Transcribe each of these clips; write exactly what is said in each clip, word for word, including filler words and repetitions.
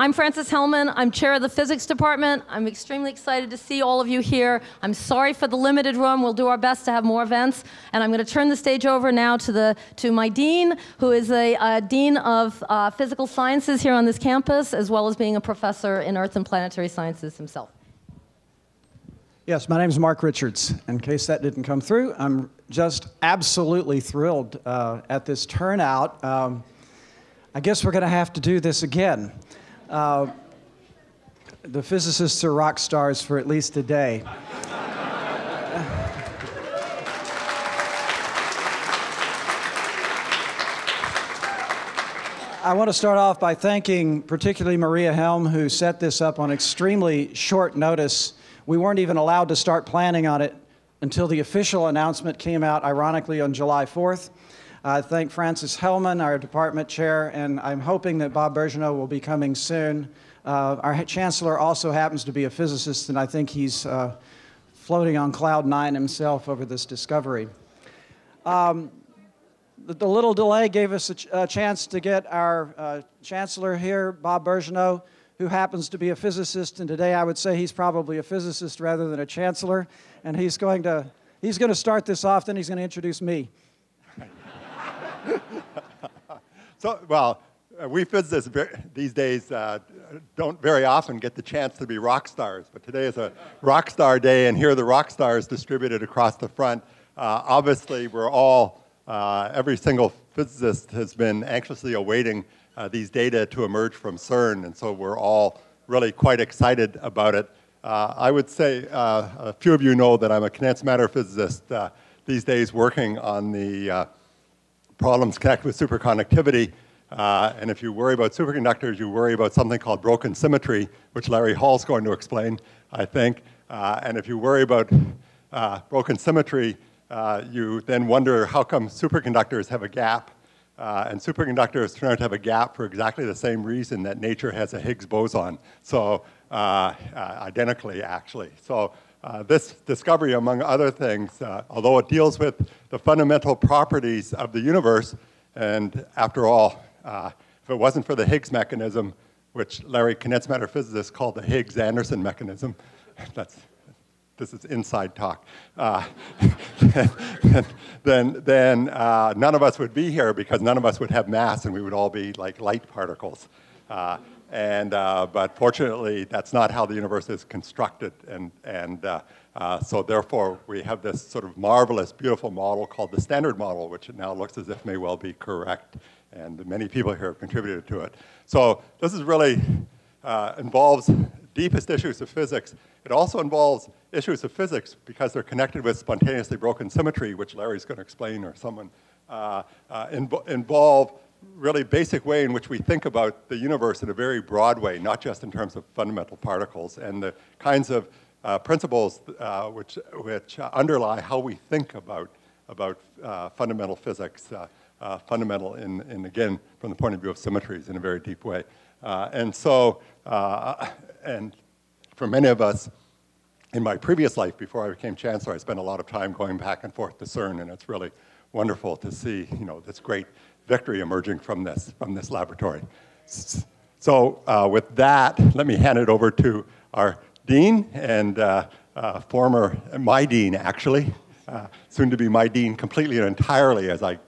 I'm Francis Hellman. I'm chair of the physics department. I'm extremely excited to see all of you here. I'm sorry for the limited room. We'll do our best to have more events. And I'm going to turn the stage over now to, the, to my dean, who is a uh, dean of uh, physical sciences here on this campus, as well as being a professor in earth and planetary sciences himself. Yes, my name is Mark Richards. In case that didn't come through, I'm just absolutely thrilled uh, at this turnout. Um, I guess we're going to have to do this again. Uh, the physicists are rock stars for at least a day. I want to start off by thanking particularly Maria Helm, who set this up on extremely short notice. We weren't even allowed to start planning on it until the official announcement came out, ironically, on July fourth. I thank Francis Hellman, our department chair, and I'm hoping that Bob Birgeneau will be coming soon. Uh, our chancellor also happens to be a physicist, and I think he's uh, floating on cloud nine himself over this discovery. Um, the, the little delay gave us a, ch a chance to get our uh, chancellor here, Bob Birgeneau, who happens to be a physicist, and today I would say he's probably a physicist rather than a chancellor, and he's going to, he's going to start this off, then he's going to introduce me. So, well, we physicists these days uh, don't very often get the chance to be rock stars, but today is a rock star day, and here are the rock stars distributed across the front. Uh, obviously, we're all, uh, every single physicist has been anxiously awaiting uh, these data to emerge from CERN, and so we're all really quite excited about it. Uh, I would say uh, a few of you know that I'm a condensed matter physicist uh, these days working on the uh, problems connected with superconductivity, uh, and if you worry about superconductors, you worry about something called broken symmetry, which Larry Hall's going to explain, I think. Uh, and if you worry about uh, broken symmetry, uh, you then wonder how come superconductors have a gap, uh, and superconductors turn out to have a gap for exactly the same reason that nature has a Higgs boson, so uh, uh, identically, actually. So. Uh, this discovery, among other things, uh, although it deals with the fundamental properties of the universe, and after all, uh, if it wasn't for the Higgs mechanism, which Larry, condensed matter physicist, called the Higgs-Anderson mechanism, that's, this is inside talk, uh, then, then uh, none of us would be here because none of us would have mass and we would all be like light particles. Uh, And, uh, but fortunately, that's not how the universe is constructed, and, and uh, uh, so therefore we have this sort of marvelous, beautiful model called the standard model, which it now looks as if may well be correct, and many people here have contributed to it. So this is really uh, involves deepest issues of physics. It also involves issues of physics because they're connected with spontaneously broken symmetry, which Larry's going to explain, or someone uh, uh, inv involve really basic way in which we think about the universe in a very broad way, not just in terms of fundamental particles, and the kinds of uh, principles uh, which, which underlie how we think about, about uh, fundamental physics, uh, uh, fundamental in, in, again, from the point of view of symmetries in a very deep way. Uh, and so, uh, and for many of us, in my previous life, before I became chancellor, I spent a lot of time going back and forth to CERN, and it's really wonderful to see, you know, this great victory emerging from this, from this laboratory. So uh, with that, let me hand it over to our dean and uh, uh, former, my dean actually, uh, soon to be my dean completely and entirely, as I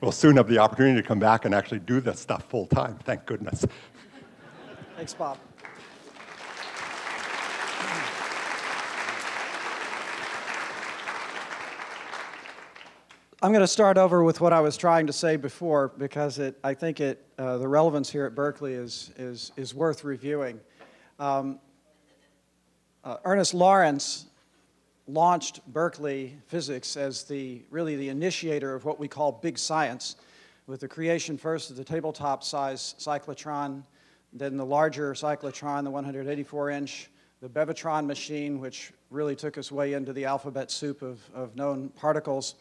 will soon have the opportunity to come back and actually do this stuff full time, thank goodness. Thanks, Bob. I'm going to start over with what I was trying to say before, because it, I think it, uh, the relevance here at Berkeley is, is, is worth reviewing. Um, uh, Ernest Lawrence launched Berkeley physics as the, really the initiator of what we call big science, with the creation first of the tabletop-size cyclotron, then the larger cyclotron, the one hundred eighty-four inch, the Bevatron machine, which really took us way into the alphabet soup of, of known particles.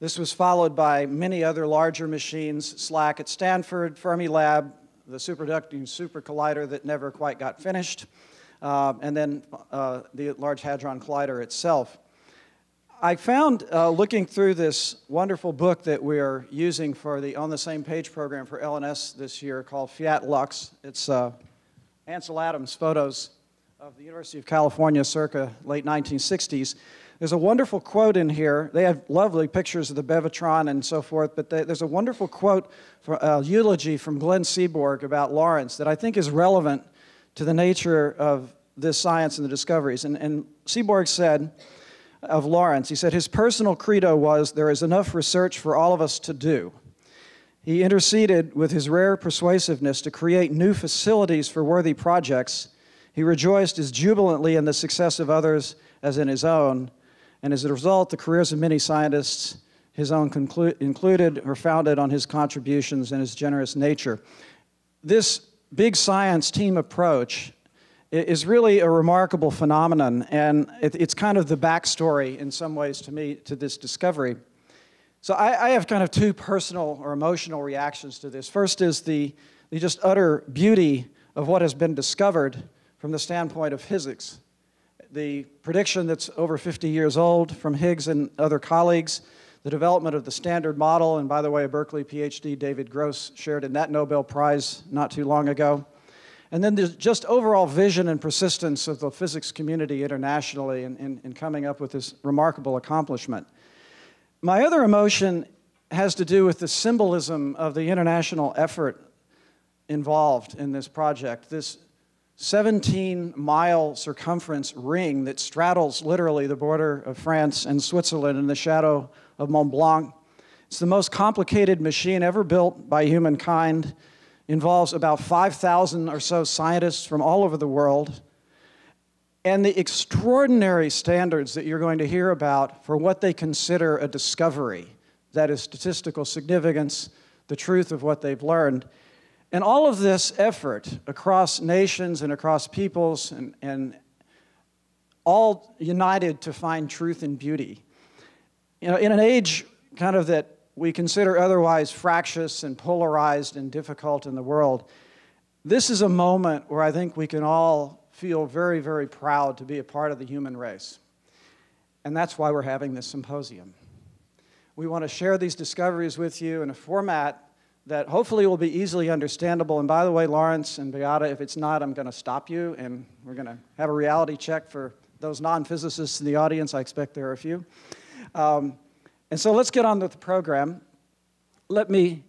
This was followed by many other larger machines, SLAC at Stanford, Fermilab, the Superconducting Super Collider that never quite got finished, uh, and then uh, the Large Hadron Collider itself. I found, uh, looking through this wonderful book that we are using for the On the Same Page program for L N S this year called Fiat Lux. It's uh, Ansel Adams' photos of the University of California circa late nineteen sixties. There's a wonderful quote in here. They have lovely pictures of the Bevatron and so forth, but they, there's a wonderful quote, from, uh, eulogy from Glenn Seaborg about Lawrence that I think is relevant to the nature of this science and the discoveries. And, and Seaborg said, of Lawrence, he said his personal credo was, there is enough research for all of us to do. He interceded with his rare persuasiveness to create new facilities for worthy projects. He rejoiced as jubilantly in the success of others as in his own, and as a result, the careers of many scientists, his own included, are founded on his contributions and his generous nature. This big science team approach is really a remarkable phenomenon, and it, it's kind of the backstory in some ways to me to this discovery. So I, I have kind of two personal or emotional reactions to this. First is the, the just utter beauty of what has been discovered from the standpoint of physics. The prediction that's over fifty years old from Higgs and other colleagues, the development of the standard model, and by the way, a Berkeley PhD, David Gross, shared in that Nobel Prize not too long ago. And then there's just overall vision and persistence of the physics community internationally in, in, in coming up with this remarkable accomplishment. My other emotion has to do with the symbolism of the international effort involved in this project. This seventeen mile circumference ring that straddles literally the border of France and Switzerland in the shadow of Mont Blanc. It's the most complicated machine ever built by humankind. Involves about five thousand or so scientists from all over the world, and the extraordinary standards that you're going to hear about for what they consider a discovery, that is statistical significance, the truth of what they've learned. And all of this effort across nations and across peoples and, and all united to find truth and beauty. You know, in an age kind of that we consider otherwise fractious and polarized and difficult in the world, this is a moment where I think we can all feel very, very proud to be a part of the human race. And that's why we're having this symposium. We want to share these discoveries with you in a format that hopefully will be easily understandable. And by the way, Lawrence and Beate, if it's not, I'm going to stop you, and we're going to have a reality check for those non-physicists in the audience. I expect there are a few. Um, And so let's get on with the program. Let me,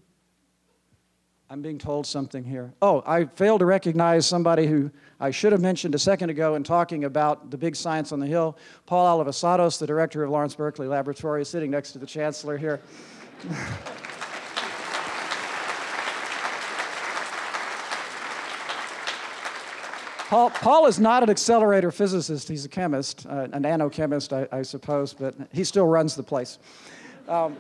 I'm being told something here. Oh, I failed to recognize somebody who I should have mentioned a second ago in talking about the big science on the Hill. Paul Olivasados, the director of Lawrence Berkeley Laboratory, is sitting next to the chancellor here. Paul, Paul is not an accelerator physicist. He's a chemist, uh, a nanochemist, I, I suppose, but he still runs the place. Um,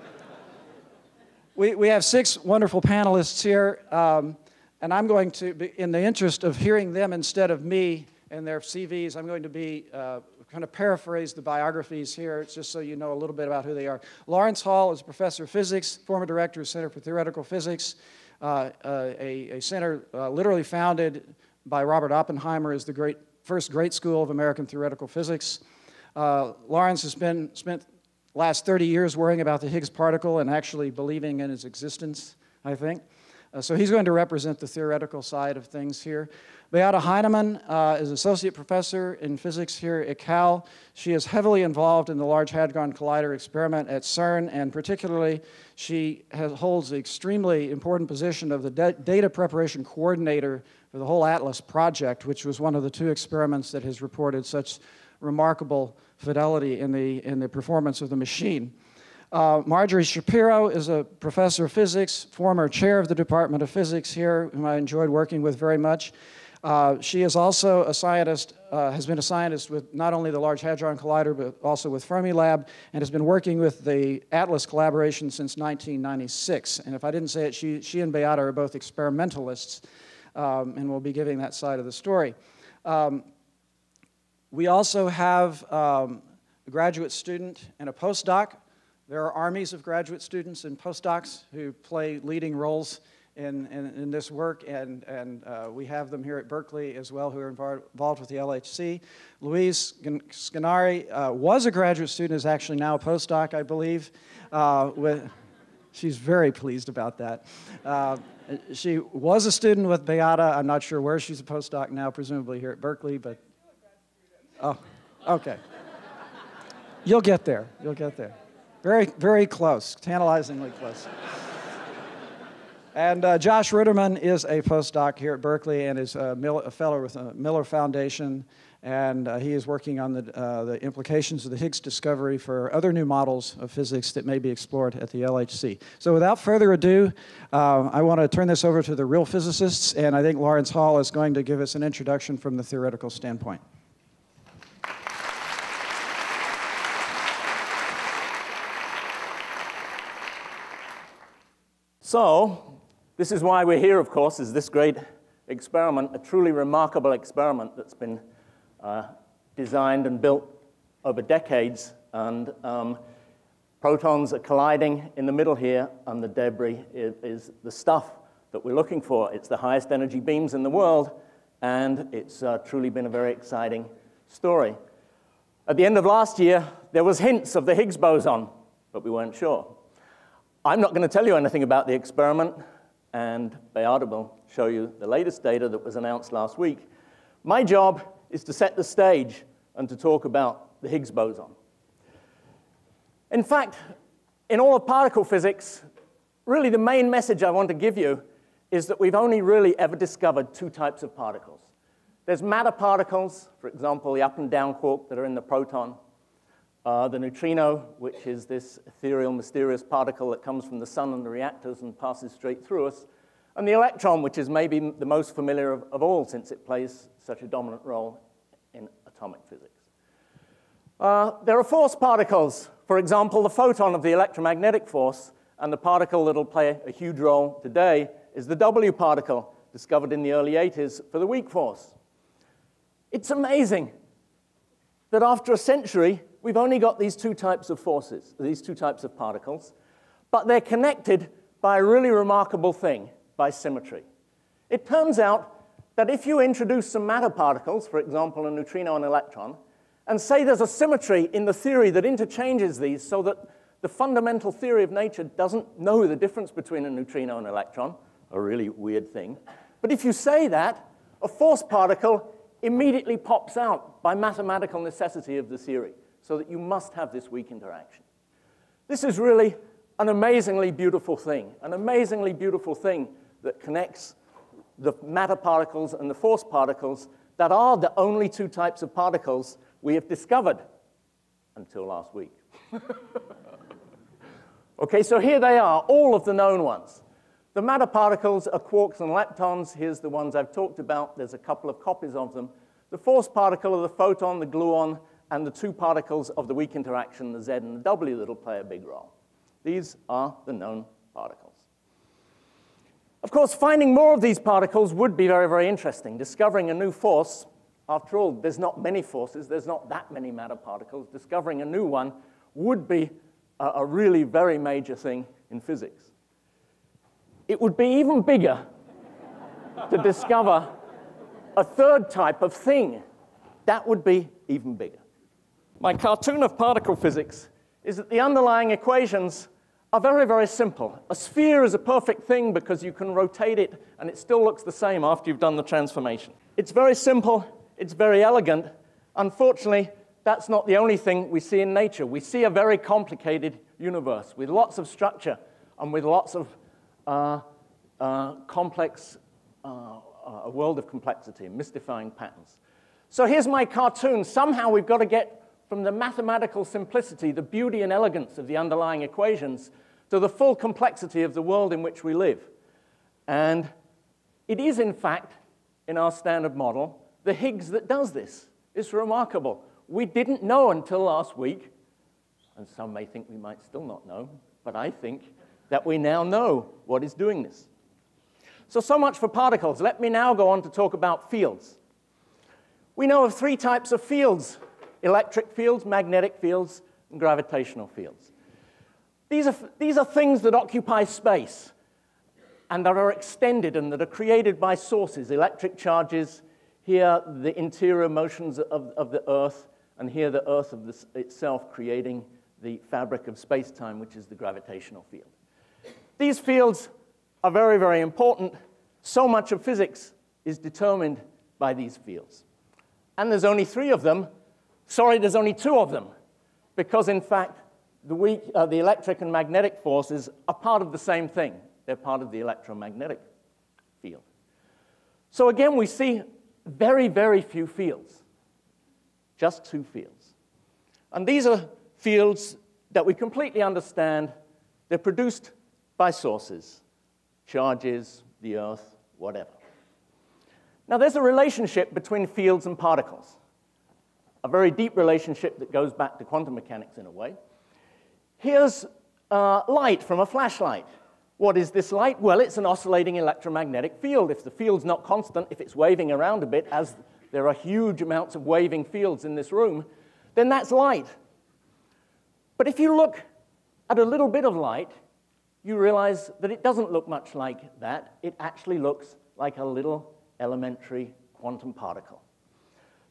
we, we have six wonderful panelists here, um, and I'm going to, be, in the interest of hearing them instead of me and their C Vs, I'm going to be uh, kind of paraphrase the biographies here, just so you know a little bit about who they are. Lawrence Hall is a professor of physics, former director of Center for Theoretical Physics, uh, uh, a, a center uh, literally founded by Robert Oppenheimer as the great, first great school of American theoretical physics. Uh, Lawrence has been, spent the last thirty years worrying about the Higgs particle and actually believing in its existence, I think. Uh, so he's going to represent the theoretical side of things here. Beate Heinemann uh, is associate professor in physics here at Cal. She is heavily involved in the Large Hadron Collider experiment at CERN, and particularly she has, holds the extremely important position of the da data preparation coordinator for the whole ATLAS project, which was one of the two experiments that has reported such remarkable fidelity in the, in the performance of the machine. Uh, Marjorie Shapiro is a professor of physics, former chair of the Department of Physics here, whom I enjoyed working with very much. Uh, she is also a scientist, uh, has been a scientist with not only the Large Hadron Collider, but also with Fermilab, and has been working with the ATLAS collaboration since nineteen ninety-six. And if I didn't say it, she, she and Beate are both experimentalists, um, and we'll be giving that side of the story. Um, we also have um, a graduate student and a postdoc. There are armies of graduate students and postdocs who play leading roles in, in, in this work, and, and uh, we have them here at Berkeley as well who are involved with the L H C. Louise Scanari uh, was a graduate student, is actually now a postdoc, I believe. Uh, with, she's very pleased about that. Uh, she was a student with Beate. I'm not sure where she's a postdoc now, presumably here at Berkeley, but... Oh, okay. You'll get there. You'll get there. Very, very close, tantalizingly close. And uh, Josh Ruderman is a postdoc here at Berkeley and is a, Miller, a fellow with the Miller Foundation, and uh, he is working on the, uh, the implications of the Higgs discovery for other new models of physics that may be explored at the L H C. So without further ado, uh, I want to turn this over to the real physicists, and I think Lawrence Hall is going to give us an introduction from the theoretical standpoint. So, this is why we're here, of course, is this great experiment, a truly remarkable experiment that's been uh, designed and built over decades. And um, protons are colliding in the middle here, and the debris is, is the stuff that we're looking for. It's the highest energy beams in the world, and it's uh, truly been a very exciting story. At the end of last year, there was hints of the Higgs boson, but we weren't sure. I'm not going to tell you anything about the experiment, and Beate will show you the latest data that was announced last week. My job is to set the stage and to talk about the Higgs boson. In fact, in all of particle physics, really the main message I want to give you is that we've only really ever discovered two types of particles. There's matter particles, for example, the up and down quark that are in the proton, uh, the neutrino, which is this ethereal, mysterious particle that comes from the sun and the reactors and passes straight through us, and the electron, which is maybe the most familiar of, of all, since it plays such a dominant role in atomic physics. Uh, there are force particles, for example, the photon of the electromagnetic force, and the particle that'll play a huge role today is the W particle, discovered in the early eighties for the weak force. It's amazing that after a century, we've only got these two types of forces, these two types of particles, but they're connected by a really remarkable thing, by symmetry. It turns out that if you introduce some matter particles, for example, a neutrino and electron, and say there's a symmetry in the theory that interchanges these so that the fundamental theory of nature doesn't know the difference between a neutrino and electron, a really weird thing, but if you say that, a force particle immediately pops out by mathematical necessity of the theory, so that you must have this weak interaction. This is really an amazingly beautiful thing, an amazingly beautiful thing that connects the matter particles and the force particles that are the only two types of particles we have discovered until last week. Okay, so here they are, all of the known ones. The matter particles are quarks and leptons. Here's the ones I've talked about. There's a couple of copies of them. The force particle are the photon, the gluon, and the two particles of the weak interaction, the Z and the W, that'll play a big role. These are the known particles. Of course, finding more of these particles would be very, very interesting. Discovering a new force, after all, there's not many forces, there's not that many matter particles. Discovering a new one would be a, a really very major thing in physics. It would be even bigger to discover a third type of thing. That would be even bigger. My cartoon of particle physics is that the underlying equations are very, very simple. A sphere is a perfect thing because you can rotate it and it still looks the same after you've done the transformation. It's very simple, it's very elegant. Unfortunately, that's not the only thing we see in nature. We see a very complicated universe with lots of structure and with lots of uh, uh, complex, uh, a world of complexity and mystifying patterns. So here's my cartoon. Somehow we've got to get from the mathematical simplicity, the beauty and elegance of the underlying equations, to the full complexity of the world in which we live. And it is, in fact, in our standard model, the Higgs that does this. It's remarkable. We didn't know until last week, and some may think we might still not know, but I think that we now know what is doing this. So, so much for particles. Let me now go on to talk about fields. We know of three types of fields: electric fields, magnetic fields, and gravitational fields. These are, these are things that occupy space. and that are extended and that are created by sources, electric charges, here the interior motions of, of the Earth, and here the Earth of this itself creating the fabric of space-time, which is the gravitational field. These fields are very, very important. So much of physics is determined by these fields. And there's only three of them. Sorry, there's only two of them, because in fact, the, weak, uh, the electric and magnetic forces are part of the same thing. They're part of the electromagnetic field. So again, we see very, very few fields, just two fields. And these are fields that we completely understand. They're produced by sources, charges, the Earth, whatever. Now, there's a relationship between fields and particles, a very deep relationship that goes back to quantum mechanics in a way. Here's uh, light from a flashlight. What is this light? Well, it's an oscillating electromagnetic field. If the field's not constant, if it's waving around a bit, as there are huge amounts of waving fields in this room, then that's light. But if you look at a little bit of light, you realize that it doesn't look much like that. It actually looks like a little elementary quantum particle.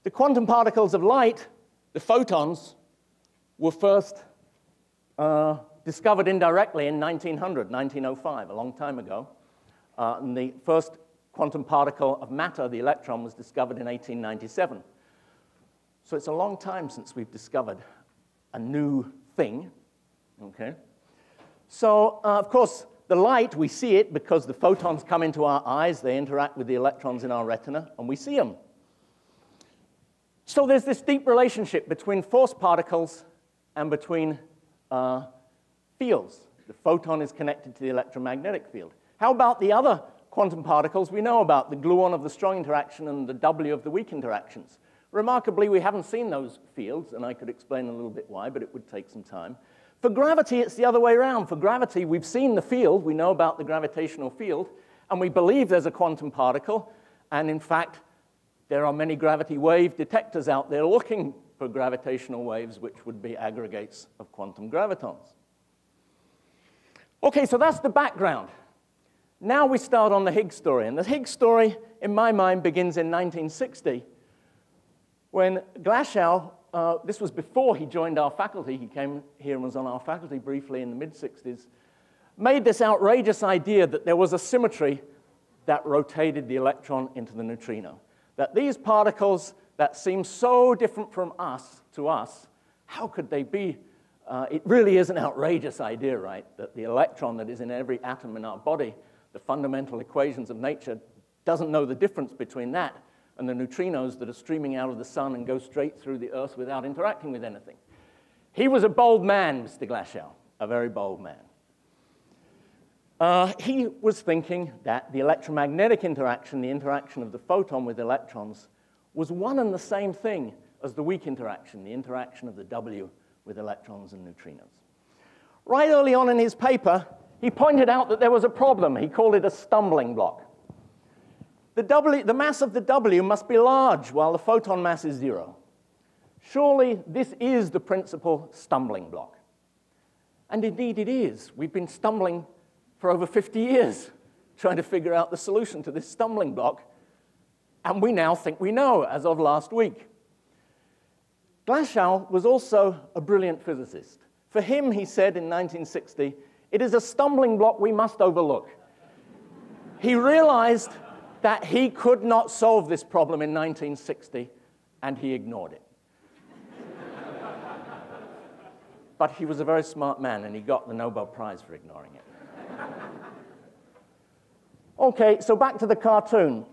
The quantum particles of light, the photons, were first uh, discovered indirectly in nineteen hundred, nineteen oh five, a long time ago. Uh, and the first quantum particle of matter, the electron, was discovered in eighteen ninety-seven. So it's a long time since we've discovered a new thing, okay? So, uh, of course, the light, we see it because the photons come into our eyes, they interact with the electrons in our retina, and we see them. So there's this deep relationship between force particles and between uh, fields. The photon is connected to the electromagnetic field. How about the other quantum particles we know about, the gluon of the strong interaction and the W of the weak interactions? Remarkably, we haven't seen those fields, and I could explain a little bit why, but it would take some time. For gravity, it's the other way around. For gravity, we've seen the field, we know about the gravitational field, and we believe there's a quantum particle, and in fact, there are many gravity wave detectors out there looking for gravitational waves, which would be aggregates of quantum gravitons. Okay, so that's the background. Now we start on the Higgs story, and the Higgs story, in my mind, begins in nineteen sixty, when Glashow, uh, this was before he joined our faculty, he came here and was on our faculty briefly in the mid sixties, made this outrageous idea that there was a symmetry that rotated the electron into the neutrino, that these particles that seem so different from us, to us, how could they be? Uh, it really is an outrageous idea, right, that the electron that is in every atom in our body, the fundamental equations of nature, doesn't know the difference between that and the neutrinos that are streaming out of the sun and go straight through the Earth without interacting with anything. He was a bold man, Mister Glashow, a very bold man. Uh, he was thinking that the electromagnetic interaction, the interaction of the photon with electrons, was one and the same thing as the weak interaction, the interaction of the W with electrons and neutrinos. Right early on in his paper, he pointed out that there was a problem. He called it a stumbling block. The, w, the mass of the W must be large, while the photon mass is zero. Surely this is the principal stumbling block. And indeed it is. We've been stumbling for over fifty years trying to figure out the solution to this stumbling block, and we now think we know, as of last week. Glashow was also a brilliant physicist. For him, he said in nineteen sixty, it is a stumbling block we must overlook. He realized that he could not solve this problem in nineteen sixty, and he ignored it. But he was a very smart man, and he got the Nobel Prize for ignoring it. Okay, so back to the cartoon.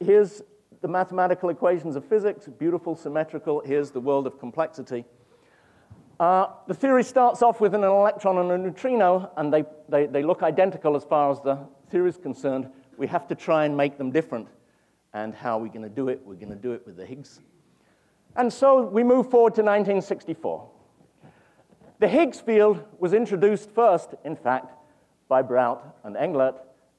Here's the mathematical equations of physics, beautiful, symmetrical. Here's the world of complexity. Uh, the theory starts off with an electron and a neutrino, and they, they, they look identical as far as the theory is concerned. We have to try and make them different. And how are we going to do it? We're going to do it with the Higgs. And so we move forward to nineteen sixty-four. The Higgs field was introduced first, in fact, by Brout and Englert,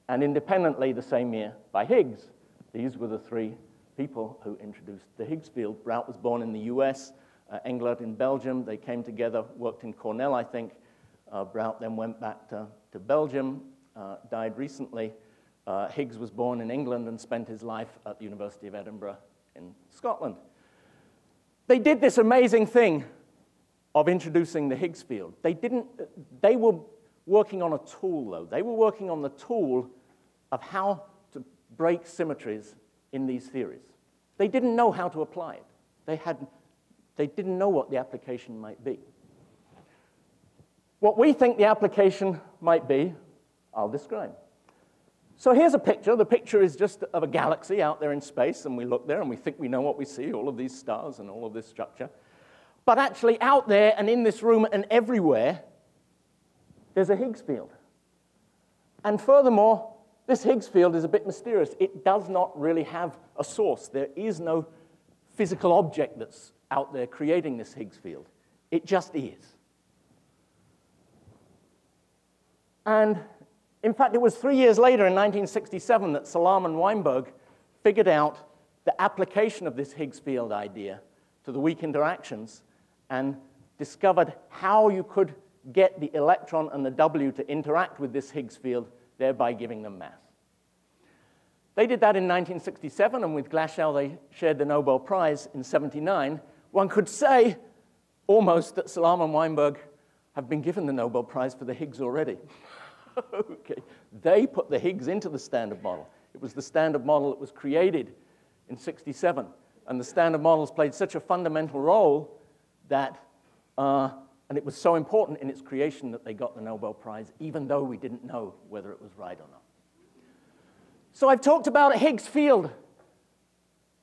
and independently the same year by Higgs. These were the three people who introduced the Higgs field. Brout was born in the U S, uh, Englert in Belgium. They came together, worked in Cornell, I think. Uh, Brout then went back to, to Belgium, uh, died recently. Uh, Higgs was born in England and spent his life at the University of Edinburgh in Scotland. They did this amazing thing of introducing the Higgs field. They didn't, they were working on a tool, though. They were working on the tool of how to break symmetries in these theories. They didn't know how to apply it. They had, they didn't know what the application might be. What we think the application might be, I'll describe. So here's a picture. The picture is just of a galaxy out there in space, and we look there, and we think we know what we see, all of these stars and all of this structure. But actually, out there and in this room and everywhere, there's a Higgs field. And furthermore, this Higgs field is a bit mysterious. It does not really have a source. There is no physical object that's out there creating this Higgs field. It just is. And in fact, it was three years later, in nineteen sixty-seven, that Salam and Weinberg figured out the application of this Higgs field idea to the weak interactions and discovered how you could get the electron and the W to interact with this Higgs field, thereby giving them mass. They did that in nineteen sixty-seven, and with Glashow, they shared the Nobel Prize in seventy-nine. One could say almost that Salam and Weinberg have been given the Nobel Prize for the Higgs already. Okay. They put the Higgs into the standard model. It was the standard model that was created in sixty-seven. And the standard models played such a fundamental role that, uh, and it was so important in its creation that they got the Nobel Prize, even though we didn't know whether it was right or not. So I've talked about a Higgs field,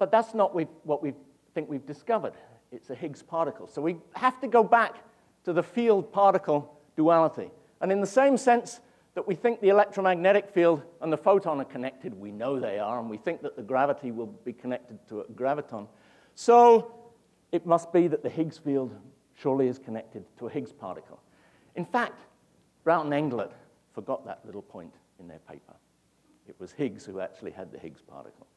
but that's not we've, what we think we've discovered. It's a Higgs particle. So we have to go back to the field-particle duality. And in the same sense that we think the electromagnetic field and the photon are connected, we know they are, and we think that the gravity will be connected to a graviton. So it must be that the Higgs field surely is connected to a Higgs particle. In fact, Brout and Englert forgot that little point in their paper. It was Higgs who actually had the Higgs particle.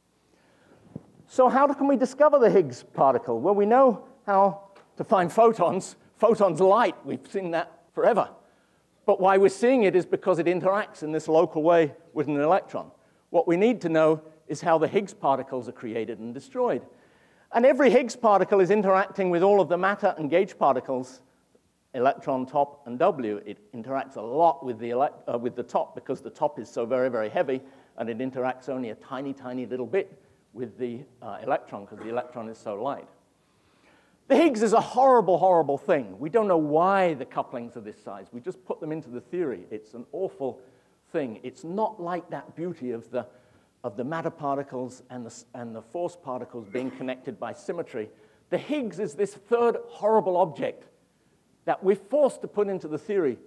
So how can we discover the Higgs particle? Well, we know how to find photons. Photons light, we've seen that forever. But why we're seeing it is because it interacts in this local way with an electron. What we need to know is how the Higgs particles are created and destroyed. And every Higgs particle is interacting with all of the matter and gauge particles, electron, top, and W. It interacts a lot with the, uh, with the top because the top is so very, very heavy, and it interacts only a tiny, tiny little bit with the uh, electron because the electron is so light. The Higgs is a horrible, horrible thing. We don't know why the couplings are this size. We just put them into the theory. It's an awful thing. It's not like that beauty of the, of the matter particles and the, and the force particles being connected by symmetry. The Higgs is this third horrible object that we're forced to put into the theory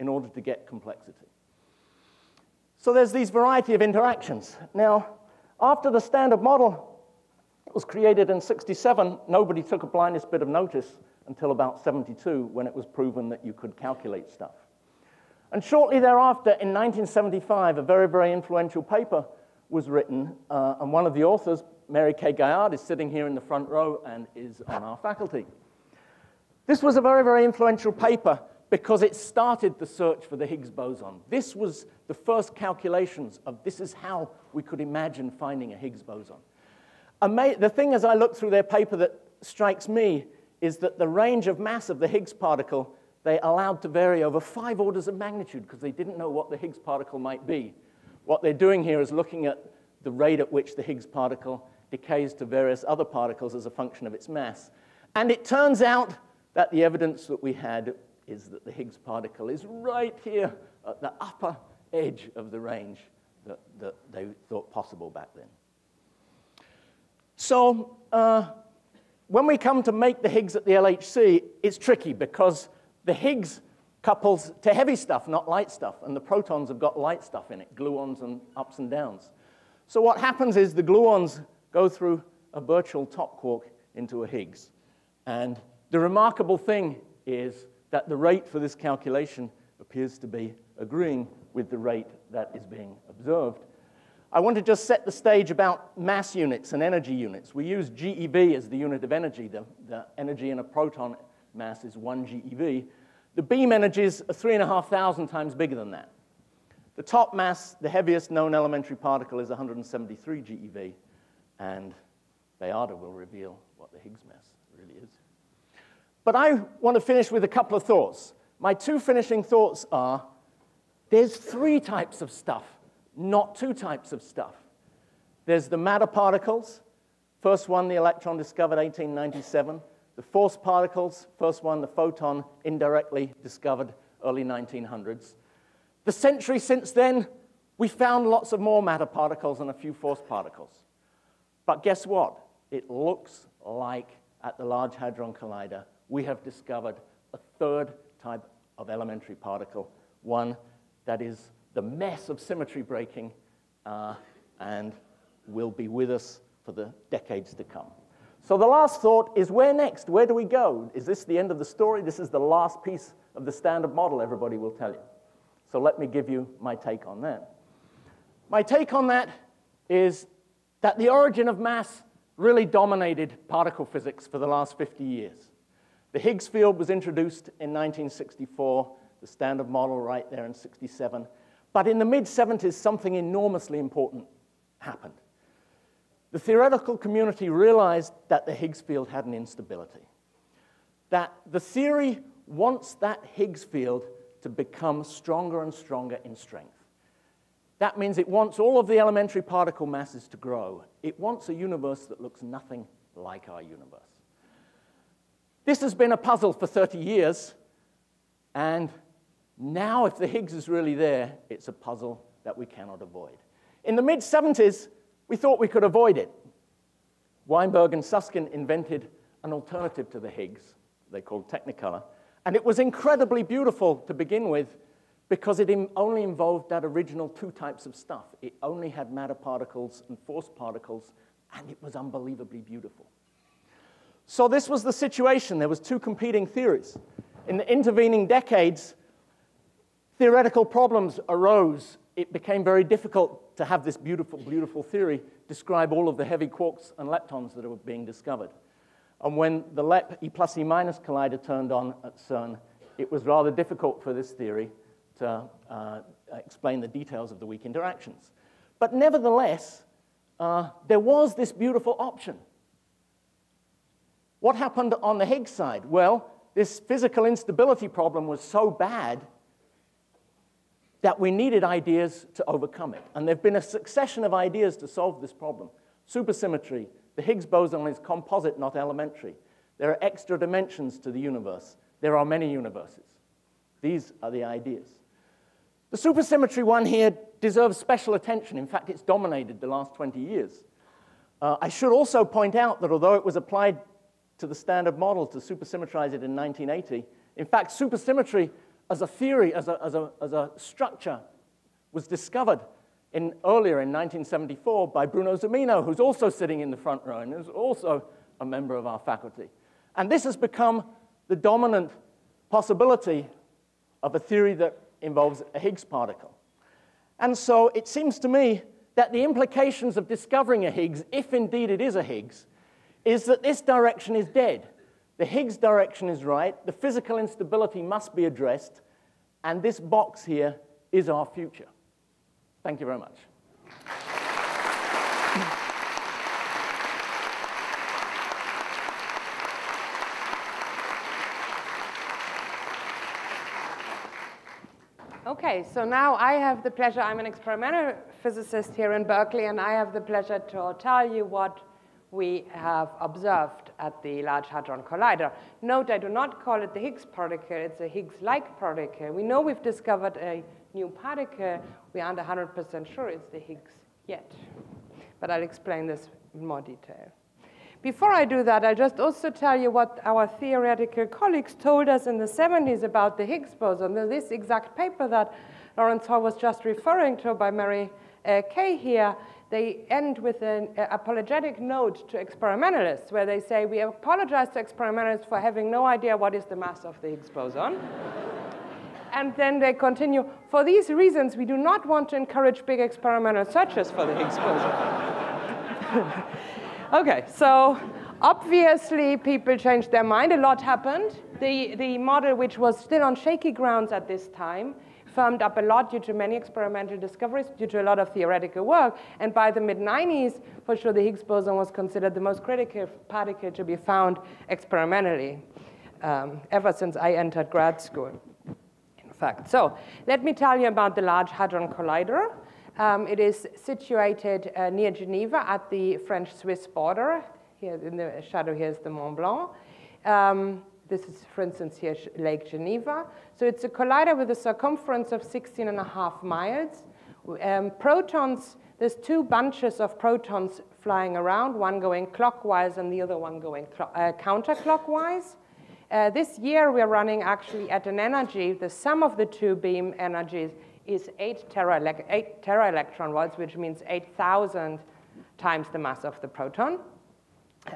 in order to get complexity. So there's these variety of interactions. Now, after the standard model was created in sixty-seven, nobody took a blindest bit of notice until about seventy-two, when it was proven that you could calculate stuff. And shortly thereafter, in nineteen seventy-five, a very, very influential paper was written, uh, and one of the authors, Mary K. Gaillard, is sitting here in the front row and is on our faculty. This was a very, very influential paper because it started the search for the Higgs boson. This was the first calculations of this is how we could imagine finding a Higgs boson. The thing as I look through their paper that strikes me is that the range of mass of the Higgs particle they allowed to vary over five orders of magnitude because they didn't know what the Higgs particle might be. What they're doing here is looking at the rate at which the Higgs particle decays to various other particles as a function of its mass. And it turns out that the evidence that we had is that the Higgs particle is right here at the upper edge of the range that, that they thought possible back then. So uh, when we come to make the Higgs at the L H C, it's tricky because the Higgs couples to heavy stuff, not light stuff, and the protons have got light stuff in it, gluons and ups and downs. So what happens is the gluons go through a virtual top quark into a Higgs. And the remarkable thing is that the rate for this calculation appears to be agreeing with the rate that is being observed. I want to just set the stage about mass units and energy units. We use G E V as the unit of energy. The, the energy in a proton mass is one G E V. The beam energies are three and a half thousand times bigger than that. The top mass, the heaviest known elementary particle, is one hundred seventy-three G E V, and Bayarda will reveal what the Higgs mass really is. But I want to finish with a couple of thoughts. My two finishing thoughts are, there's three types of stuff, not two types of stuff. There's the matter particles, first one the electron discovered eighteen ninety-seven, the force particles, first one the photon indirectly discovered early nineteen hundreds. The century since then, we found lots of more matter particles and a few force particles. But guess what? It looks like at the Large Hadron Collider, we have discovered a third type of elementary particle, one that is the mess of symmetry breaking uh, and will be with us for the decades to come. So the last thought is, where next? Where do we go? Is this the end of the story? This is the last piece of the standard model everybody will tell you. So let me give you my take on that. My take on that is that the origin of mass really dominated particle physics for the last fifty years. The Higgs field was introduced in nineteen sixty-four, the standard model right there in sixty-seven. But in the mid seventies, something enormously important happened. The theoretical community realized that the Higgs field had an instability, that the theory wants that Higgs field to become stronger and stronger in strength. That means it wants all of the elementary particle masses to grow. It wants a universe that looks nothing like our universe. This has been a puzzle for thirty years, and now if the Higgs is really there, it's a puzzle that we cannot avoid. In the mid seventies, we thought we could avoid it. Weinberg and Susskind invented an alternative to the Higgs, they called Technicolor, and it was incredibly beautiful to begin with because it only involved that original two types of stuff. It only had matter particles and force particles, and it was unbelievably beautiful. So this was the situation. There was two competing theories. In the intervening decades, theoretical problems arose. It became very difficult to have this beautiful, beautiful theory describe all of the heavy quarks and leptons that were being discovered. And when the L E P E plus E minus collider turned on at CERN, it was rather difficult for this theory to uh, explain the details of the weak interactions. But nevertheless, uh, there was this beautiful option. What happened on the Higgs side? Well, this physical instability problem was so bad that we needed ideas to overcome it. And there have been a succession of ideas to solve this problem. Supersymmetry, the Higgs boson is composite, not elementary. There are extra dimensions to the universe. There are many universes. These are the ideas. The supersymmetry one here deserves special attention. In fact, it's dominated the last twenty years. Uh, I should also point out that although it was applied to the standard model to supersymmetrize it in nineteen eighty, in fact, supersymmetry as a theory, as a, as a, as a structure, was discovered in, earlier in nineteen seventy-four by Bruno Zumino, who's also sitting in the front row and is also a member of our faculty. And this has become the dominant possibility of a theory that involves a Higgs particle. And so it seems to me that the implications of discovering a Higgs, if indeed it is a Higgs, is that this direction is dead. The Higgs direction is right, the physical instability must be addressed, and this box here is our future. Thank you very much. Okay, so now I have the pleasure, I'm an experimental physicist here in Berkeley, and I have the pleasure to tell you what we have observed at the Large Hadron Collider. Note, I do not call it the Higgs particle, it's a Higgs-like particle. We know we've discovered a new particle. We aren't one hundred percent sure it's the Higgs yet, but I'll explain this in more detail. Before I do that, I'll just also tell you what our theoretical colleagues told us in the seventies about the Higgs boson. This exact paper that Lawrence Hall was just referring to by Mary K. here, they end with an apologetic note to experimentalists where they say, we apologize to experimentalists for having no idea what is the mass of the Higgs boson. And then they continue, for these reasons, we do not want to encourage big experimental searches for the Higgs boson. Okay, so obviously people changed their mind. A lot happened. The, the model, which was still on shaky grounds at this time, firmed up a lot due to many experimental discoveries, due to a lot of theoretical work. And by the mid nineties, for sure, the Higgs boson was considered the most critical particle to be found experimentally, um, ever since I entered grad school, in fact. So let me tell you about the Large Hadron Collider. Um, it is situated uh, near Geneva at the French-Swiss border. Here in the shadow here is the Mont Blanc. Um, This is, for instance, here, Lake Geneva. So it's a collider with a circumference of sixteen and a half miles. Um, protons, there's two bunches of protons flying around, one going clockwise and the other one going uh, counterclockwise. Uh, this year, we're running actually at an energy. The sum of the two beam energies is eight tera, ele eight tera electron volts, which means eight thousand times the mass of the proton.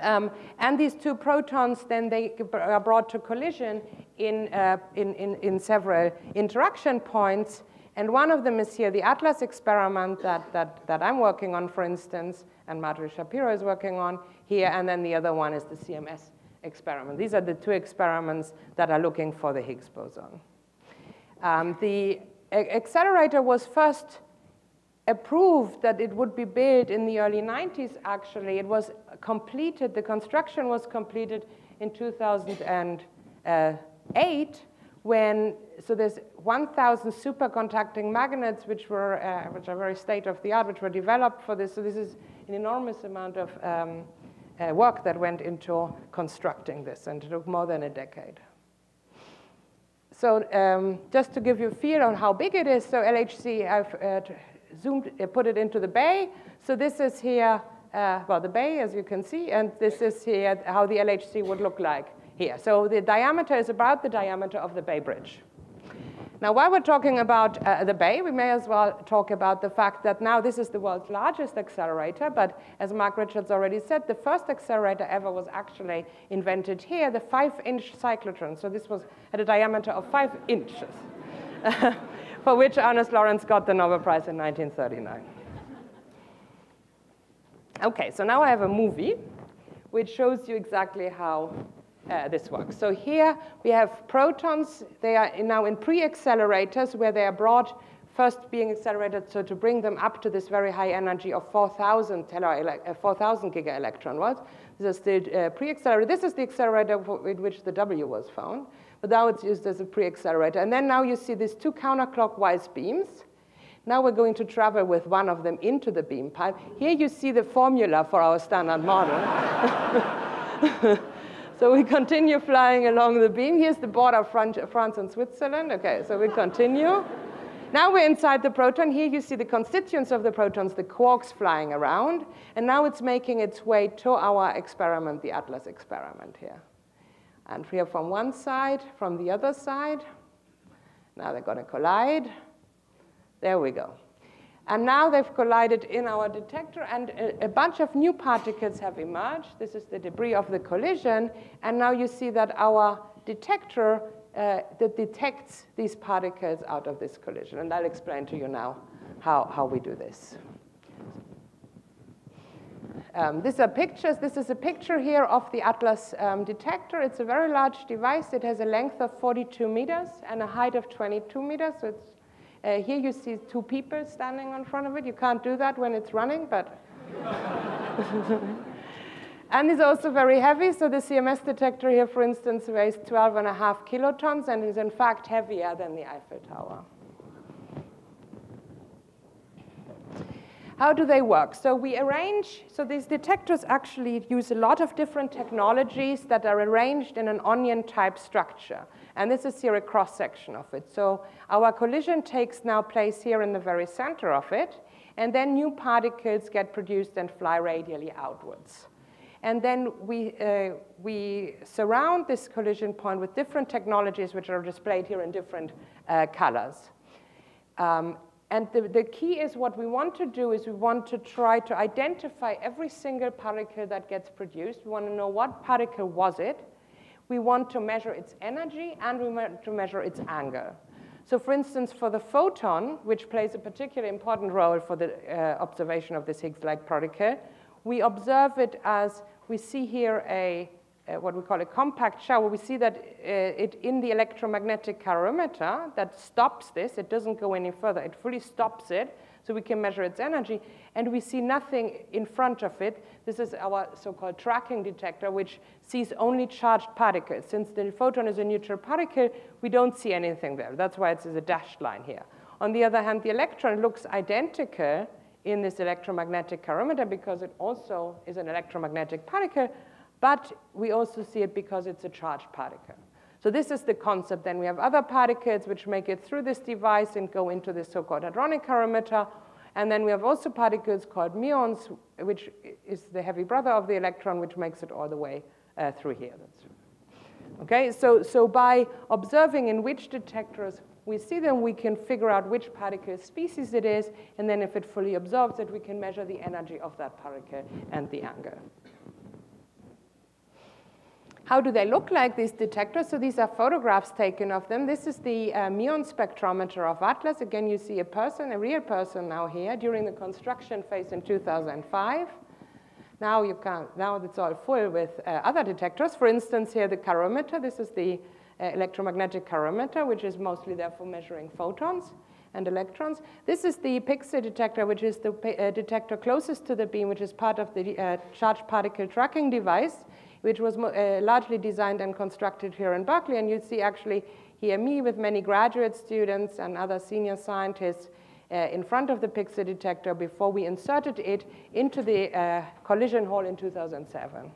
Um, and these two protons, then they are brought to collision in, uh, in, in, in several interaction points. And one of them is here, the ATLAS experiment that, that, that I'm working on, for instance, and Marjorie Shapiro is working on here. And then the other one is the C M S experiment. These are the two experiments that are looking for the Higgs boson. Um, the accelerator was first approved that it would be built in the early nineties, actually. It was completed, the construction was completed in two thousand eight, when, so there's one thousand superconducting magnets, which were, uh, which are very state-of-the-art, which were developed for this. So this is an enormous amount of um, uh, work that went into constructing this, and it took more than a decade. So um, just to give you a feel on how big it is, so L H C, I've uh, zoomed, uh, put it into the bay. So this is here, uh, well, the bay, as you can see, and this is here how the L H C would look like here. So the diameter is about the diameter of the Bay Bridge. Now, while we're talking about uh, the bay, we may as well talk about the fact that now this is the world's largest accelerator, but as Mark Richards already said, the first accelerator ever was actually invented here, the five-inch cyclotron. So this was at a diameter of five inches. For which Ernest Lawrence got the Nobel Prize in nineteen thirty-nine. OK, so now I have a movie which shows you exactly how uh, this works. So here we have protons. They are now in pre-accelerators, where they are brought, first being accelerated, so to bring them up to this very high energy of four thousand giga electron volts. This is the uh, pre-accelerator. This is the accelerator with which the W was found. But now it's used as a pre-accelerator. And then now you see these two counterclockwise beams. Now we're going to travel with one of them into the beam pipe. Here you see the formula for our standard model. So we continue flying along the beam. Here's the border of France and Switzerland. OK, so we continue. Now we're inside the proton. Here you see the constituents of the protons, the quarks flying around. And now it's making its way to our experiment, the ATLAS experiment here. And here from one side, from the other side. Now they're going to collide. There we go. And now they've collided in our detector, and a, a bunch of new particles have emerged. This is the debris of the collision. And now you see that our detector uh, that detects these particles out of this collision. And I'll explain to you now how, how we do this. Um, these are pictures. This is a picture here of the ATLAS um, detector. It's a very large device. It has a length of forty-two meters and a height of twenty-two meters. So it's, uh, here you see two people standing in front of it. You can't do that when it's running, but. And it's also very heavy. So the C M S detector here, for instance, weighs twelve and a half kilotons and is, in fact, heavier than the Eiffel Tower. How do they work? So we arrange, so these detectors actually use a lot of different technologies that are arranged in an onion-type structure. And this is here a cross-section of it. So our collision takes now place here in the very center of it. And then new particles get produced and fly radially outwards. And then we, uh, we surround this collision point with different technologies, which are displayed here in different uh, colors. Um, And the, the key is what we want to do is we want to try to identify every single particle that gets produced. We want to know what particle was it. We want to measure its energy, and we want to measure its angle. So for instance, for the photon, which plays a particularly important role for the uh, observation of this Higgs-like particle, we observe it as we see here a, uh, what we call a compact shower, we see that uh, it in the electromagnetic calorimeter that stops this. It doesn't go any further. It fully stops it, so we can measure its energy, and we see nothing in front of it. This is our so-called tracking detector, which sees only charged particles. Since the photon is a neutral particle, we don't see anything there. That's why it's a dashed line here. On the other hand, the electron looks identical in this electromagnetic calorimeter because it also is an electromagnetic particle, but we also see it because it's a charged particle. So this is the concept. Then we have other particles which make it through this device and go into this so-called hadronic calorimeter. And then we have also particles called muons, which is the heavy brother of the electron, which makes it all the way uh, through here. That's okay. So, so by observing in which detectors we see them, we can figure out which particle species it is. And then if it fully absorbs it, we can measure the energy of that particle and the angle. How do they look like, these detectors? So these are photographs taken of them. This is the uh, muon spectrometer of ATLAS. Again, you see a person, a real person now here during the construction phase in two thousand five. Now you can, now it's all full with uh, other detectors. For instance, here the calorimeter. This is the uh, electromagnetic calorimeter, which is mostly there for measuring photons and electrons. This is the pixie detector, which is the uh, detector closest to the beam, which is part of the uh, charged particle tracking device, which was uh, largely designed and constructed here in Berkeley. And you see actually here me with many graduate students and other senior scientists uh, in front of the pixie detector before we inserted it into the uh, collision hall in two thousand seven.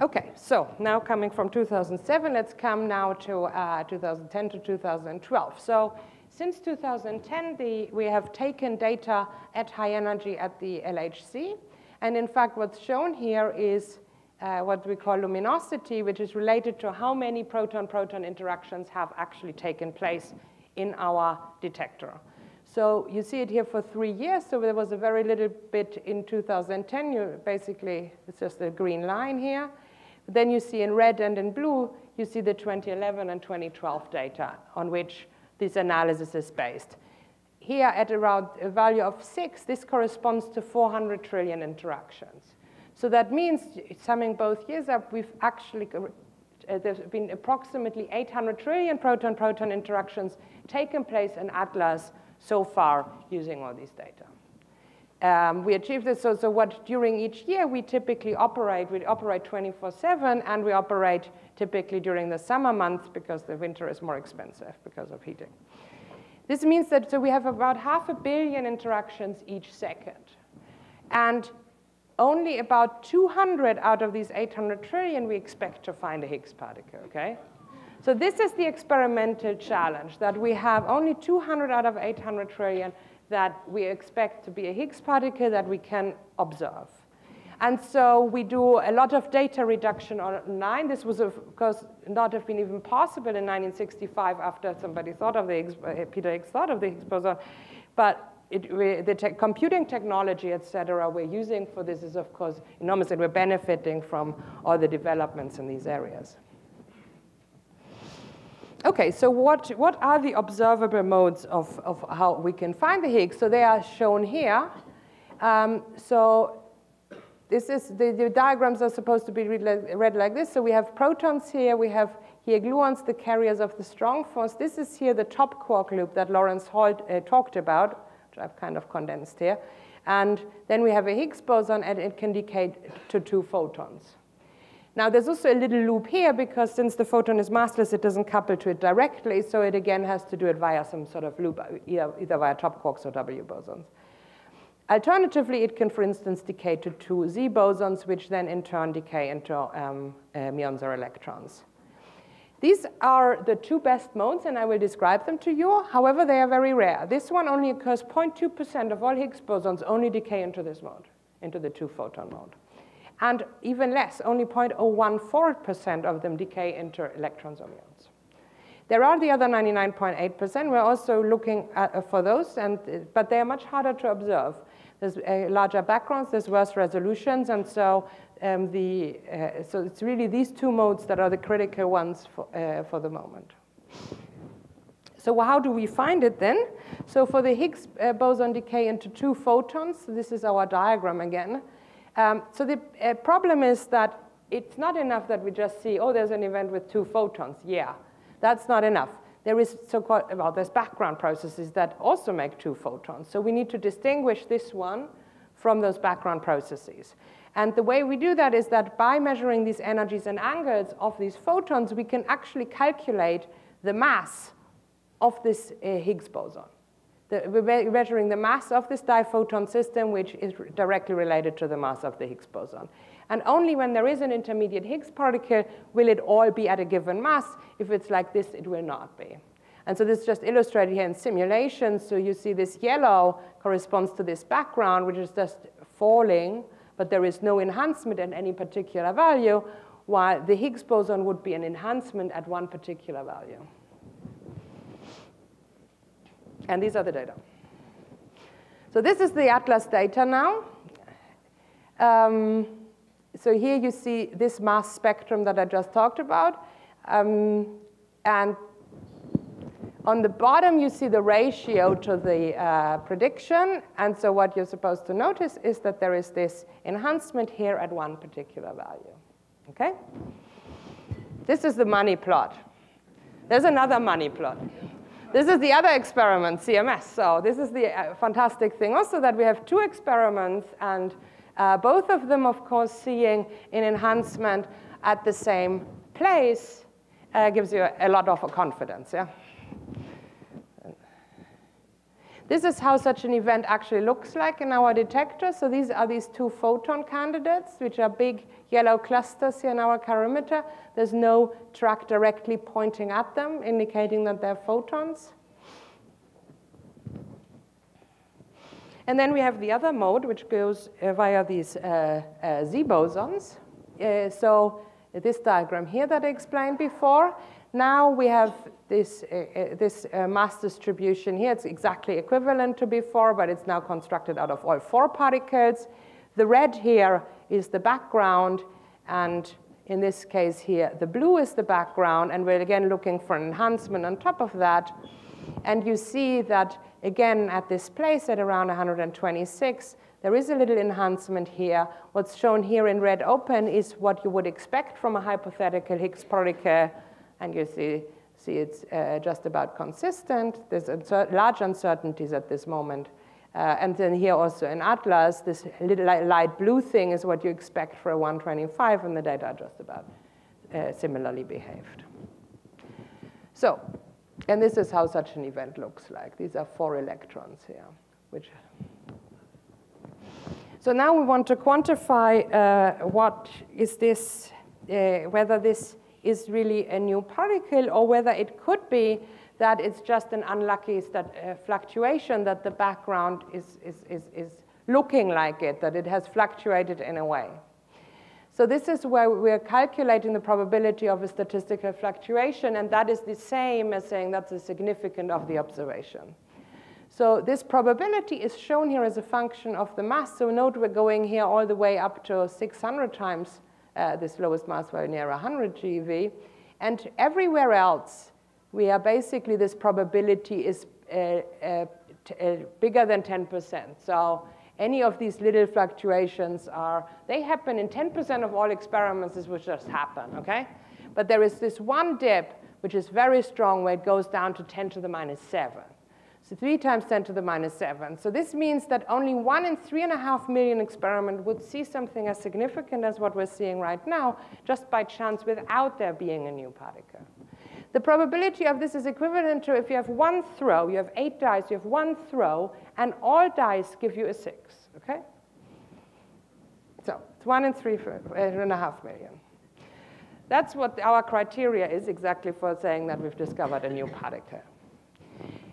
OK, so now coming from two thousand seven, let's come now to uh, two thousand ten to two thousand twelve. So since two thousand ten, the, we have taken data at high energy at the L H C. And in fact, what's shown here is uh, what we call luminosity, which is related to how many proton-proton interactions have actually taken place in our detector. So you see it here for three years. So there was a very little bit in two thousand ten. You basically, it's just a green line here. But then you see in red and in blue, you see the twenty eleven and twenty twelve data on which this analysis is based. Here at around a value of six, this corresponds to four hundred trillion interactions. So that means, summing both years up, we've actually, uh, there's been approximately eight hundred trillion proton-proton interactions taken place in ATLAS so far using all these data. Um, we achieved this, so, so what during each year we typically operate, we operate twenty-four seven, and we operate typically during the summer months because the winter is more expensive because of heating. This means that so we have about half a billion interactions each second. And only about two hundred out of these eight hundred trillion we expect to find a Higgs particle, OK? So this is the experimental challenge, that we have only two hundred out of eight hundred trillion that we expect to be a Higgs particle that we can observe. And so we do a lot of data reduction online. This was, of course, not have been even possible in nineteen sixty-five after somebody thought of the Higgs, Peter Higgs thought of the Higgs boson. But it, we, the te computing technology, et cetera, we're using for this is, of course, enormous, and we're benefiting from all the developments in these areas. OK, so what, what are the observable modes of, of how we can find the Higgs? So they are shown here. Um, so This is, the, the diagrams are supposed to be read like, read like this. So we have protons here. We have here gluons, the carriers of the strong force. This is here the top quark loop that Lawrence Holt uh, talked about, which I've kind of condensed here. And then we have a Higgs boson, and it can decay to two photons. Now, there's also a little loop here, because since the photon is massless, it doesn't couple to it directly. So it, again, has to do it via some sort of loop, either, either via top quarks or W bosons. Alternatively, it can, for instance, decay to two Z bosons, which then in turn decay into um, uh, muons or electrons. These are the two best modes, and I will describe them to you. However, they are very rare. This one only occurs zero point two percent of all Higgs bosons only decay into this mode, into the two-photon mode. And even less, only zero point zero one four percent of them decay into electrons or muons. There are the other ninety-nine point eight percent. We're also looking at, for those, and, but they are much harder to observe. There's uh, larger backgrounds, there's worse resolutions, and so um, the uh, so it's really these two modes that are the critical ones for, uh, for the moment. So how do we find it then? So for the Higgs uh, boson decay into two photons, this is our diagram again. Um, so the uh, problem is that it's not enough that we just see, oh, there's an event with two photons. Yeah, that's not enough. There is so-called, well, there's background processes that also make two photons. So we need to distinguish this one from those background processes. And the way we do that is that by measuring these energies and angles of these photons, we can actually calculate the mass of this uh, Higgs boson. The, we're measuring the mass of this diphoton system, which is directly related to the mass of the Higgs boson. And only when there is an intermediate Higgs particle will it all be at a given mass. If it's like this, it will not be. And so this is just illustrated here in simulations. So you see this yellow corresponds to this background, which is just falling, but there is no enhancement at any particular value, while the Higgs boson would be an enhancement at one particular value. And these are the data. So this is the ATLAS data now. Um, so here you see this mass spectrum that I just talked about. Um, and on the bottom, you see the ratio to the uh, prediction. And so what you're supposed to notice is that there is this enhancement here at one particular value. Okay? This is the money plot. There's another money plot. This is the other experiment, C M S. So this is the uh, fantastic thing also, that we have two experiments, and uh, both of them, of course, seeing an enhancement at the same place uh, gives you a, a lot of confidence. Yeah? This is how such an event actually looks like in our detector. So these are these two photon candidates, which are big yellow clusters here in our collider. There's no track directly pointing at them, indicating that they're photons. And then we have the other mode, which goes via these uh, uh, Z bosons. Uh, so this diagram here that I explained before. Now we have this, uh, this uh, mass distribution here. It's exactly equivalent to before, but it's now constructed out of all four particles. The red here is the background, and in this case here, the blue is the background, and we're again looking for an enhancement on top of that. And you see that, again, at this place at around one hundred twenty-six, there is a little enhancement here. What's shown here in red open is what you would expect from a hypothetical Higgs particle. And you see, see it's uh, just about consistent. There's large uncertainties at this moment. Uh, and then here also in ATLAS, this little light blue thing is what you expect for a one twenty-five, and the data are just about uh, similarly behaved. So, and this is how such an event looks like. These are four electrons here. Which... So now we want to quantify uh, what is this, uh, whether this is really a new particle, or whether it could be that it's just an unlucky stat, uh, fluctuation, that the background is, is, is, is looking like it, that it has fluctuated in a way. So this is where we're calculating the probability of a statistical fluctuation, and that is the same as saying that's the significant of the observation. So this probability is shown here as a function of the mass. So note we're going here all the way up to six hundred times Uh, this lowest mass value near one hundred GeV. And everywhere else, we are basically, this probability is uh, uh, t uh, bigger than ten percent. So any of these little fluctuations are, they happen in ten percent of all experiments. This will just happen, OK? But there is this one dip, which is very strong, where it goes down to ten to the minus seven. So three times ten to the minus seven. So this means that only one in three and a half million experiments would see something as significant as what we're seeing right now, just by chance, without there being a new particle. The probability of this is equivalent to if you have one throw, you have eight dice, you have one throw, and all dice give you a six, okay? So it's one in three and a half million. That's what our criteria is exactly for saying that we've discovered a new particle.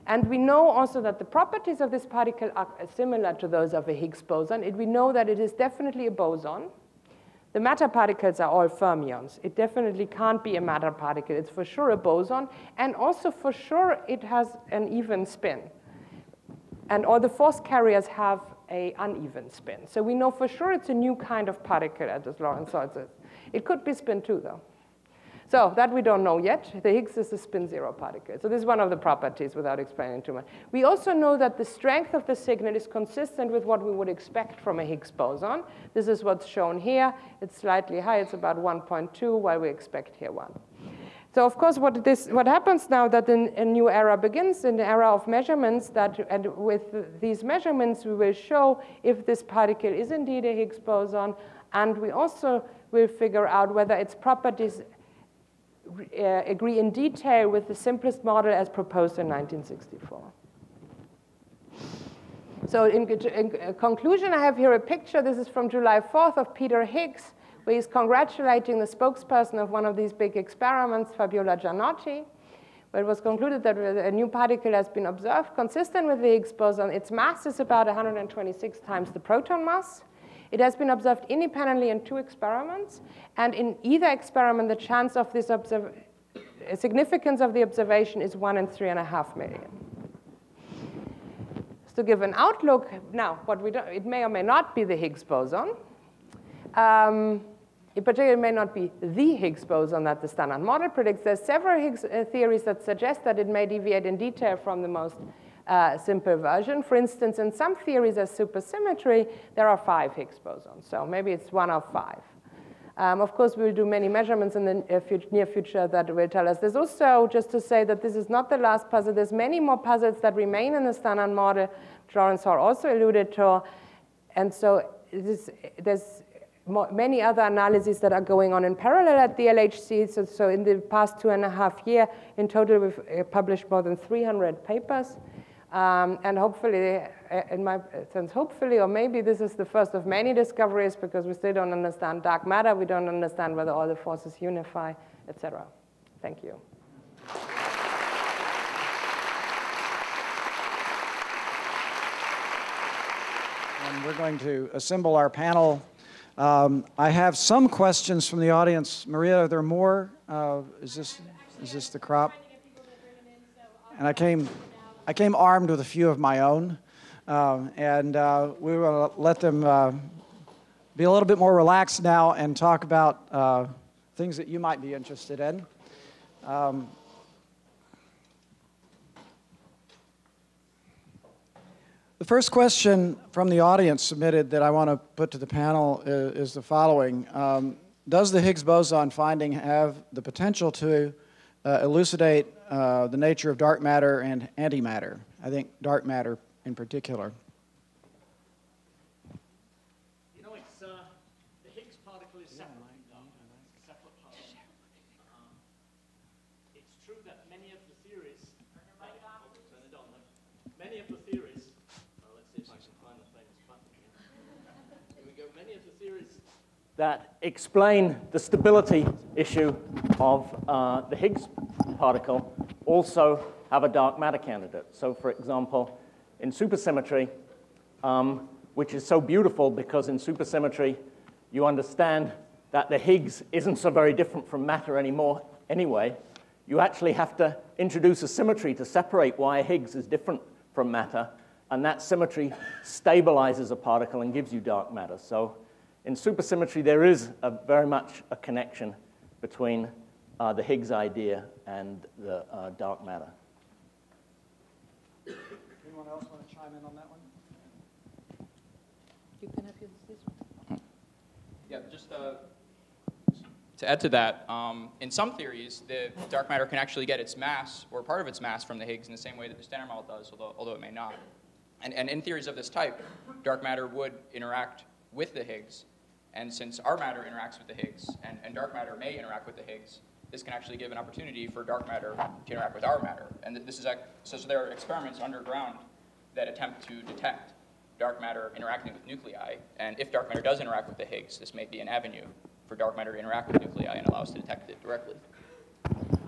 And we know also that the properties of this particle are similar to those of a Higgs boson. It, we know that it is definitely a boson. The matter particles are all fermions. It definitely can't be a matter particle. It's for sure a boson. And also for sure it has an even spin. And all the force carriers have an uneven spin. So we know for sure it's a new kind of particle, as Lawrence says. It could be spin two, though. So that we don't know yet. The Higgs is a spin zero particle. So this is one of the properties without explaining too much. We also know that the strength of the signal is consistent with what we would expect from a Higgs boson. This is what's shown here. It's slightly high. It's about one point two, while we expect here one. So of course, what, this, what happens now that a new era begins, an era of measurements, that, and with these measurements, we will show if this particle is indeed a Higgs boson, and we also will figure out whether its properties uh, agree in detail with the simplest model as proposed in nineteen sixty-four. So in, in conclusion, I have here a picture. This is from July fourth of Peter Higgs, where he's congratulating the spokesperson of one of these big experiments, Fabiola Giannotti, where it was concluded that a new particle has been observed consistent with the Higgs boson. Its mass is about one hundred twenty-six times the proton mass. It has been observed independently in two experiments, and in either experiment, the chance of this observ- significance of the observation is one in three and a half million. So to give an outlook, now, what we don't, it may or may not be the Higgs boson. Um, in particular, it may not be the Higgs boson that the standard model predicts. There are several Higgs uh, theories that suggest that it may deviate in detail from the most uh, simple version. For instance, in some theories as supersymmetry, there are five Higgs bosons. So maybe it's one of five. Um, of course, we will do many measurements in the uh, future, near future that will tell us. There's also, just to say that this is not the last puzzle, there's many more puzzles that remain in the standard model, Lawrence Hall also alluded to. And so this, there's many other analyses that are going on in parallel at the L H C. So, so in the past two and a half year, in total, we've published more than three hundred papers. Um, and hopefully, in my sense, hopefully, or maybe this is the first of many discoveries, because we still don't understand dark matter. We don't understand whether all the forces unify, et cetera. Thank you. And we're going to assemble our panel. Um, I have some questions from the audience. Maria, are there more? Uh, is this is this the crop? And I came, I came armed with a few of my own, um, and uh, we will let them uh, be a little bit more relaxed now and talk about uh, things that you might be interested in. Um, The first question from the audience submitted that I want to put to the panel is, is the following. Um, does the Higgs boson finding have the potential to uh, elucidate uh, the nature of dark matter and antimatter? I think dark matter in particular. You know, it's, uh, the Higgs particle is separate. Yeah, like, it's separate particle. Um, it's true that many of the theories... Turn it on, turn it on. Many of the theories... that explain the stability issue of uh, the Higgs particle also have a dark matter candidate. So for example, in supersymmetry, um, which is so beautiful because in supersymmetry, you understand that the Higgs isn't so very different from matter anymore anyway. You actually have to introduce a symmetry to separate why a Higgs is different from matter, and that symmetry stabilizes a particle and gives you dark matter. So in supersymmetry, there is a very much a connection between uh, the Higgs idea and the uh, dark matter. Anyone else want to chime in on that one? You can have this one. Yeah, just uh, to add to that, um, in some theories, the dark matter can actually get its mass or part of its mass from the Higgs in the same way that the standard model does, although, although it may not. And, and in theories of this type, dark matter would interact with the Higgs. And since our matter interacts with the Higgs, and, and dark matter may interact with the Higgs, this can actually give an opportunity for dark matter to interact with our matter. And this is a, so, so there are experiments underground that attempt to detect dark matter interacting with nuclei. And if dark matter does interact with the Higgs, this may be an avenue for dark matter to interact with nuclei and allow us to detect it directly.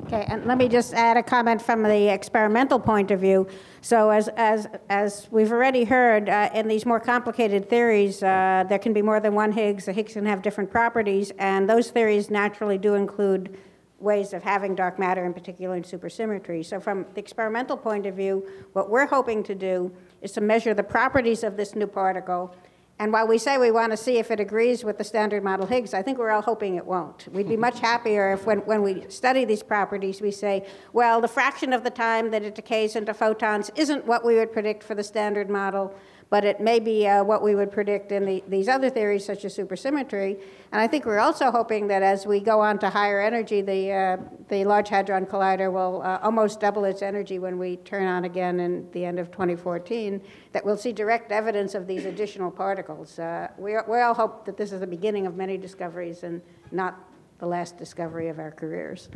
Okay, and let me just add a comment from the experimental point of view. So as, as, as we've already heard, uh, in these more complicated theories, uh, there can be more than one Higgs. The Higgs can have different properties, and those theories naturally do include ways of having dark matter, in particular in supersymmetry. So from the experimental point of view, what we're hoping to do is to measure the properties of this new particle And while we say we want to see if it agrees with the standard model Higgs, I think we're all hoping it won't. We'd be much happier if when, when we study these properties, we say, well, the fraction of the time that it decays into photons isn't what we would predict for the standard model, but it may be uh, what we would predict in the, these other theories, such as supersymmetry. And I think we're also hoping that as we go on to higher energy, the, uh, the Large Hadron Collider will uh, almost double its energy when we turn on again in the end of twenty fourteen, that we'll see direct evidence of these additional particles. Uh, we, we all hope that this is the beginning of many discoveries and not the last discovery of our careers.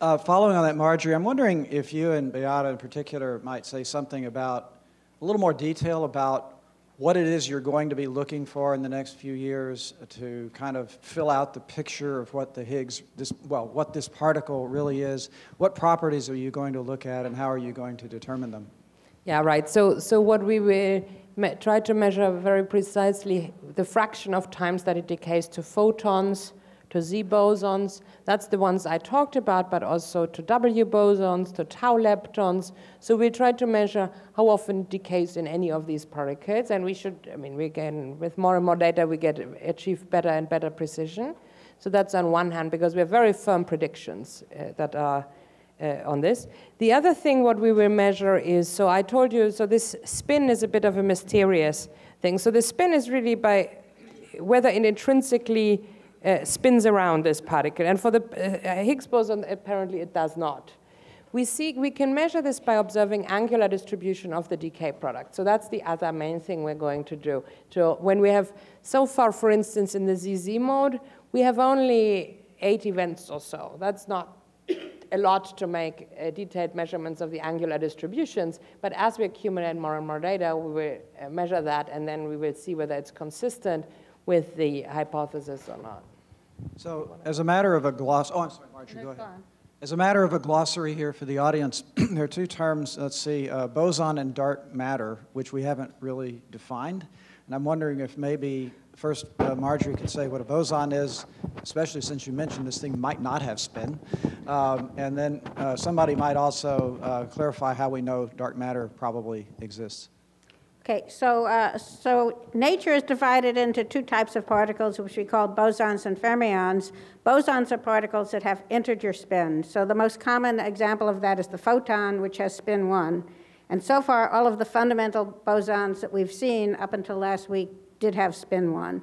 Uh, following on that, Marjorie, I'm wondering if you and Beate in particular might say something about, a little more detail about what it is you're going to be looking for in the next few years to kind of fill out the picture of what the Higgs, this, well, what this particle really is. What properties are you going to look at and how are you going to determine them? Yeah, right. So, so what we will try to measure very precisely the fraction of times that it decays to photons, to Z bosons, that's the ones I talked about, but also to W bosons, to tau leptons. So we try to measure how often it decays in any of these particles, and we should, I mean, we can, with more and more data, we get achieve better and better precision. So that's on one hand, because we have very firm predictions uh, that are uh, on this. The other thing what we will measure is, so I told you, so this spin is a bit of a mysterious thing. So the spin is really by whether it intrinsically Uh, spins around this particle, and for the uh, Higgs boson, apparently it does not. We see we can measure this by observing angular distribution of the decay product. So that's the other main thing we're going to do. So when we have so far, for instance, in the Z Z mode, we have only eight events or so. That's not a lot to make uh, detailed measurements of the angular distributions. But as we accumulate more and more data, we will uh, measure that, and then we will see whether it's consistent with the hypothesis or not. So as a matter of a gloss, oh, I'm sorry, Marjorie, go ahead. As a matter of a glossary here for the audience, there are two terms, let's see, uh, boson and dark matter, which we haven't really defined. And I'm wondering if maybe first uh, Marjorie could say what a boson is, especially since you mentioned this thing might not have spin. Um, and then uh, somebody might also uh, clarify how we know dark matter probably exists. Okay, so, uh, so nature is divided into two types of particles, which we call bosons and fermions. Bosons are particles that have integer spin. So the most common example of that is the photon, which has spin one. And so far, all of the fundamental bosons that we've seen up until last week did have spin one.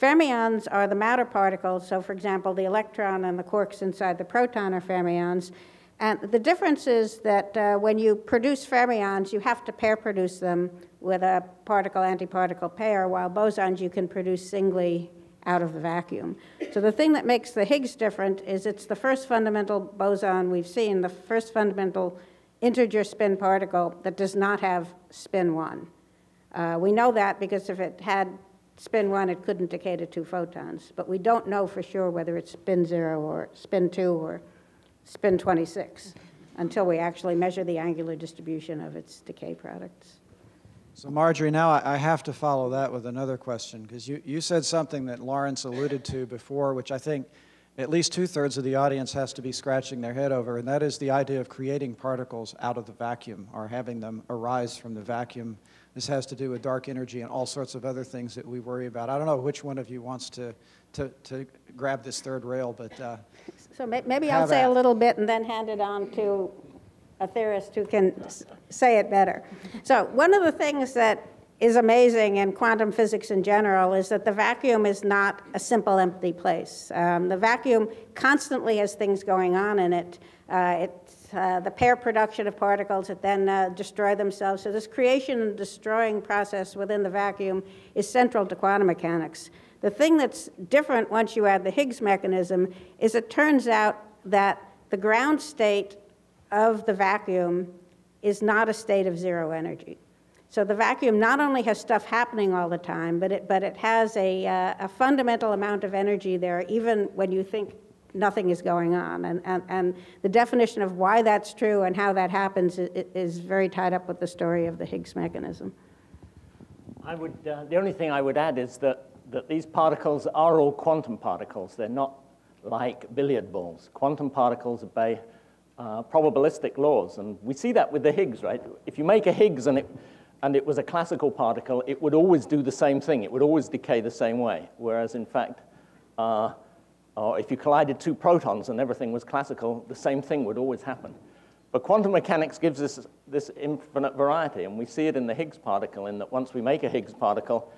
Fermions are the matter particles. So for example, the electron and the quarks inside the proton are fermions. And the difference is that uh, when you produce fermions, you have to pair produce them with a particle-antiparticle pair, while bosons you can produce singly out of the vacuum. So the thing that makes the Higgs different is it's the first fundamental boson we've seen, the first fundamental integer spin particle that does not have spin one. Uh, we know that because if it had spin one, it couldn't decay to two photons. But we don't know for sure whether it's spin zero or spin two or spin twenty-six until we actually measure the angular distribution of its decay products. So Marjorie, now I have to follow that with another question, because you, you said something that Lawrence alluded to before, which I think at least two-thirds of the audience has to be scratching their head over, and that is the idea of creating particles out of the vacuum or having them arise from the vacuum. This has to do with dark energy and all sorts of other things that we worry about. I don't know which one of you wants to, to, to grab this third rail, but... Uh, so maybe I'll say a little bit and then hand it on to a theorist who can say it better. So one of the things that is amazing in quantum physics in general is that the vacuum is not a simple empty place. Um, the vacuum constantly has things going on in it. Uh, it's uh, the pair production of particles that then uh, destroy themselves. So this creation and destroying process within the vacuum is central to quantum mechanics. The thing that's different once you add the Higgs mechanism is it turns out that the ground state of the vacuum is not a state of zero energy. So the vacuum not only has stuff happening all the time, but it, but it has a, uh, a fundamental amount of energy there, even when you think nothing is going on. And, and, and the definition of why that's true and how that happens is, is very tied up with the story of the Higgs mechanism. I would, uh, the only thing I would add is that, that these particles are all quantum particles. They're not like billiard balls. Quantum particles obey Uh, probabilistic laws, and we see that with the Higgs, right? If you make a Higgs and it and it was a classical particle, it would always do the same thing. It would always decay the same way. Whereas, in fact, uh, or if you collided two protons and everything was classical, the same thing would always happen. But quantum mechanics gives us this infinite variety, and we see it in the Higgs particle, in that once we make a Higgs particle,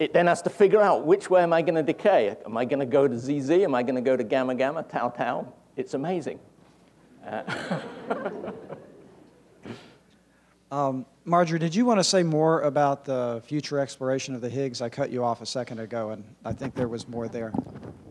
it then has to figure out which way am I going to decay? Am I going to go to Z Z? Am I going to go to gamma gamma, tau tau? It's amazing. Uh, um, Marjorie, did you want to say more about the future exploration of the Higgs? I cut you off a second ago, and I think there was more there.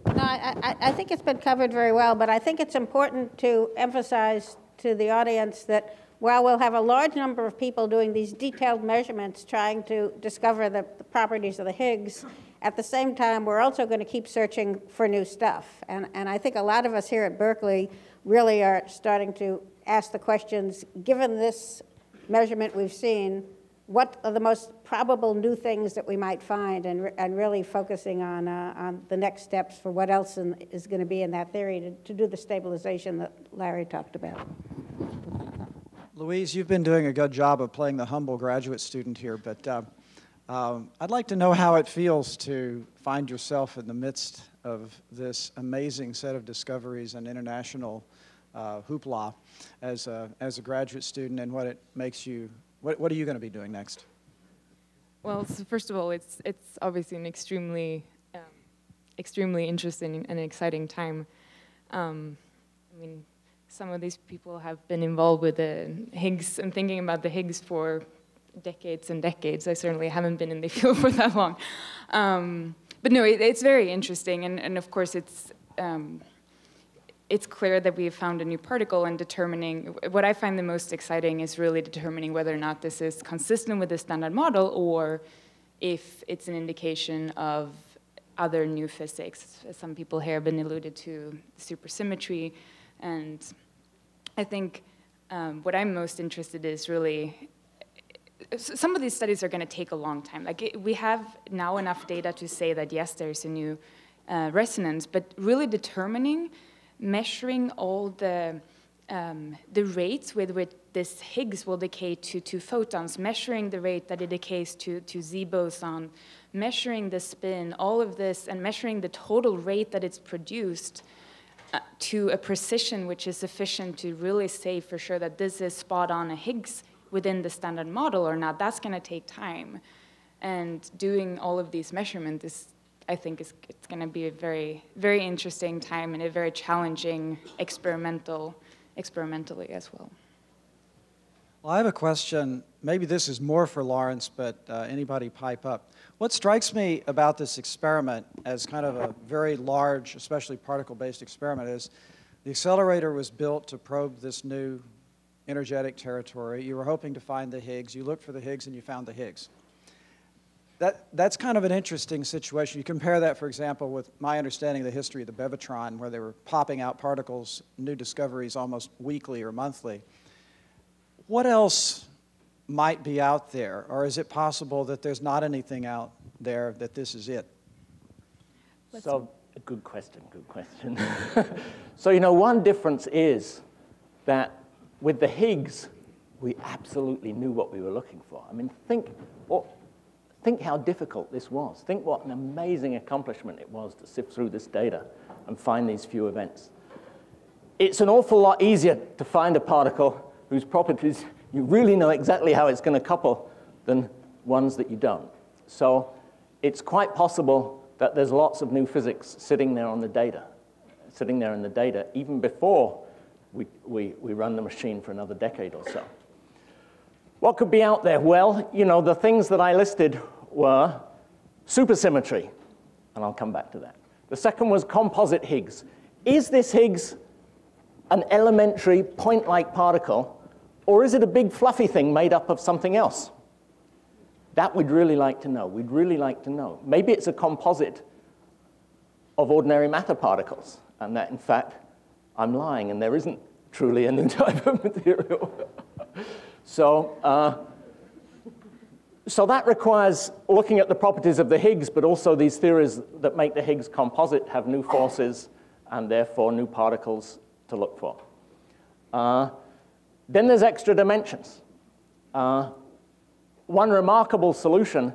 No, I, I, I think it's been covered very well, but I think it's important to emphasize to the audience that while we'll have a large number of people doing these detailed measurements trying to discover the, the properties of the Higgs, at the same time, we're also going to keep searching for new stuff. And, and I think a lot of us here at Berkeley really are starting to ask the questions, given this measurement we've seen, what are the most probable new things that we might find, and, and really focusing on, uh, on the next steps for what else in, is going to be in that theory to, to do the stabilization that Larry talked about. Louise, you've been doing a good job of playing the humble graduate student here, but uh, um, I'd like to know how it feels to find yourself in the midst of this amazing set of discoveries and international uh, hoopla as a, as a graduate student, and what it makes you. What, what are you going to be doing next? Well, so first of all, it's, it's obviously an extremely, um, extremely interesting and exciting time. Um, I mean, some of these people have been involved with the Higgs and thinking about the Higgs for decades and decades. I certainly haven't been in the field for that long. Um, but no, it, it's very interesting, and, and of course it's, um, it's clear that we have found a new particle, and determining, what I find the most exciting is really determining whether or not this is consistent with the standard model, or if it's an indication of other new physics. Some people here have been alluded to supersymmetry, and I think um, what I'm most interested in is really, some of these studies are going to take a long time. Like it, we have now enough data to say that yes, there's a new uh, resonance, but really determining, measuring all the, um, the rates with which this Higgs will decay to two photons, measuring the rate that it decays to, to Z boson, measuring the spin, all of this, and measuring the total rate that it's produced uh, to a precision which is sufficient to really say for sure that this is spot on a Higgs within the standard model or not. That's going to take time. And doing all of these measurements is, I think it's, it's going to be a very, very interesting time, and a very challenging experimental, experimentally as well. Well, I have a question. Maybe this is more for Lawrence, but uh, anybody pipe up. What strikes me about this experiment as kind of a very large, especially particle-based experiment, is the accelerator was built to probe this new energetic territory. You were hoping to find the Higgs. You looked for the Higgs, and you found the Higgs. That, that's kind of an interesting situation. You compare that, for example, with my understanding of the history of the Bevatron, where they were popping out particles, new discoveries almost weekly or monthly. What else might be out there? Or is it possible that there's not anything out there, that this is it? So, good question, good question. So, you know, one difference is that with the Higgs, we absolutely knew what we were looking for. I mean, think... What, Think how difficult this was. Think what an amazing accomplishment it was to sift through this data and find these few events. It's an awful lot easier to find a particle whose properties you really know exactly how it's going to couple than ones that you don't. So it's quite possible that there's lots of new physics sitting there on the data, sitting there in the data, even before we, we, we run the machine for another decade or so. What could be out there? Well, you know, the things that I listed were supersymmetry, and I'll come back to that. The second was composite Higgs. Is this Higgs an elementary point-like particle, or is it a big fluffy thing made up of something else? That we'd really like to know. We'd really like to know. Maybe it's a composite of ordinary matter particles, and that, in fact, I'm lying, and there isn't truly a new type of material. So, uh, so that requires looking at the properties of the Higgs, but also these theories that make the Higgs composite have new forces and therefore new particles to look for. Uh, then there's extra dimensions. Uh, one remarkable solution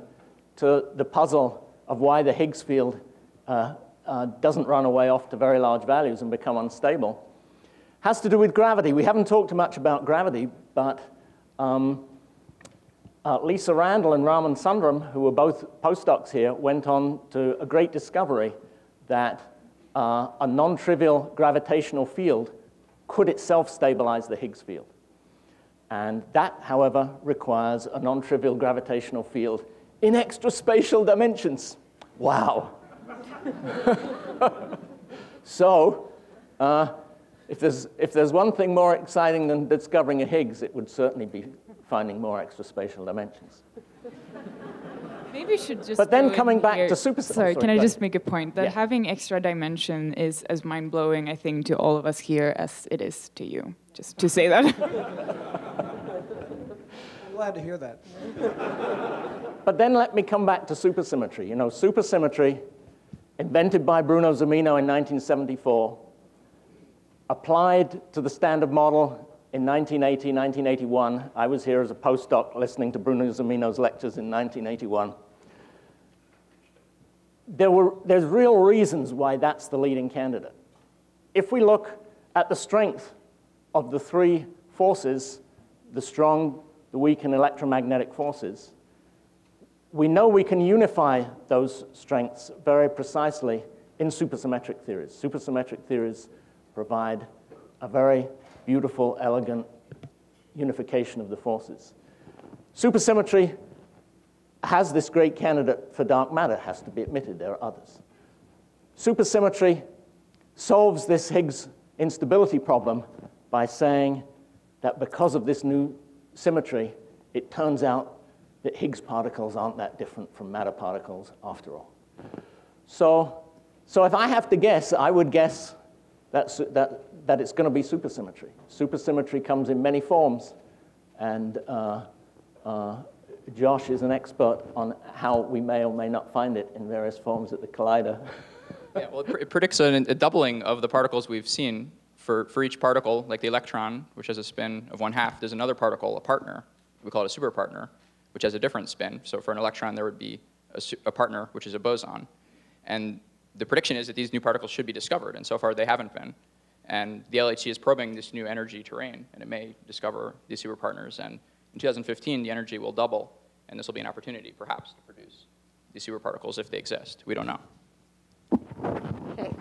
to the puzzle of why the Higgs field uh, uh, doesn't run away off to very large values and become unstable has to do with gravity. We haven't talked much about gravity, but um, uh, Lisa Randall and Raman Sundaram, who were both postdocs here, went on to a great discovery that uh, a non-trivial gravitational field could itself stabilize the Higgs field. And that, however, requires a non-trivial gravitational field in extra spatial dimensions. Wow. So, uh, if there's, if there's one thing more exciting than discovering a Higgs, it would certainly be finding more extra spatial dimensions. Maybe you should just. But then coming back to super. Sorry, can I just make a point that having extra dimension is as mind blowing, I think, to all of us here as it is to you. Just to say that. I'm glad to hear that. But then let me come back to supersymmetry. You know, supersymmetry, invented by Bruno Zumino in nineteen seventy-four, applied to the standard model in nineteen eighty, nineteen eighty-one, I was here as a postdoc listening to Bruno Zumino's lectures in nineteen eighty-one. There were, there's real reasons why that's the leading candidate. If we look at the strength of the three forces, the strong, the weak, and electromagnetic forces, we know we can unify those strengths very precisely in supersymmetric theories. Supersymmetric theories provide a very beautiful, elegant unification of the forces. Supersymmetry has this great candidate for dark matter, has to be admitted, there are others. Supersymmetry solves this Higgs instability problem by saying that because of this new symmetry, it turns out that Higgs particles aren't that different from matter particles after all. So, so if I have to guess, I would guess that, that that it's going to be supersymmetry. Supersymmetry comes in many forms, and uh, uh, Josh is an expert on how we may or may not find it in various forms at the collider. Yeah, well, it, pr it predicts an, a doubling of the particles we've seen. For, for each particle, like the electron, which has a spin of one half, there's another particle, a partner, we call it a superpartner, which has a different spin. So for an electron, there would be a, a partner, which is a boson. And the prediction is that these new particles should be discovered, and so far they haven't been. And the L H C is probing this new energy terrain, and it may discover these superpartners. And in two thousand fifteen, the energy will double, and this will be an opportunity, perhaps, to produce these superparticles if they exist. We don't know. Okay.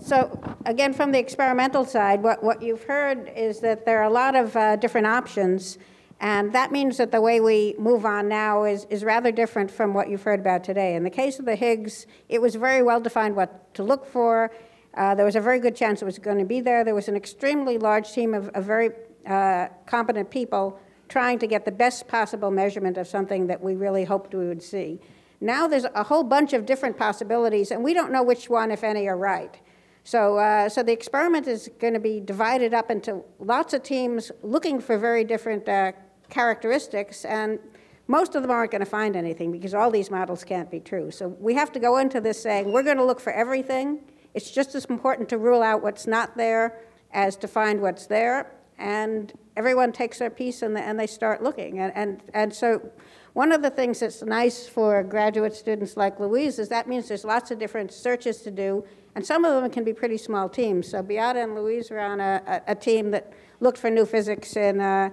So again, from the experimental side, what, what you've heard is that there are a lot of uh, different options. And that means that the way we move on now is, is rather different from what you've heard about today. In the case of the Higgs, it was very well defined what to look for. Uh, there was a very good chance it was going to be there. There was an extremely large team of, of very uh, competent people trying to get the best possible measurement of something that we really hoped we would see. Now there's a whole bunch of different possibilities, and we don't know which one, if any, are right. So, uh, so the experiment is going to be divided up into lots of teams looking for very different uh, characteristics, and most of them aren't going to find anything because all these models can't be true. So we have to go into this saying, we're going to look for everything. It's just as important to rule out what's not there as to find what's there. And everyone takes their piece and, the, and they start looking. And, and, and so one of the things that's nice for graduate students like Louise is that means there's lots of different searches to do. And some of them can be pretty small teams. So Beate and Louise were on a, a, a team that looked for new physics in uh,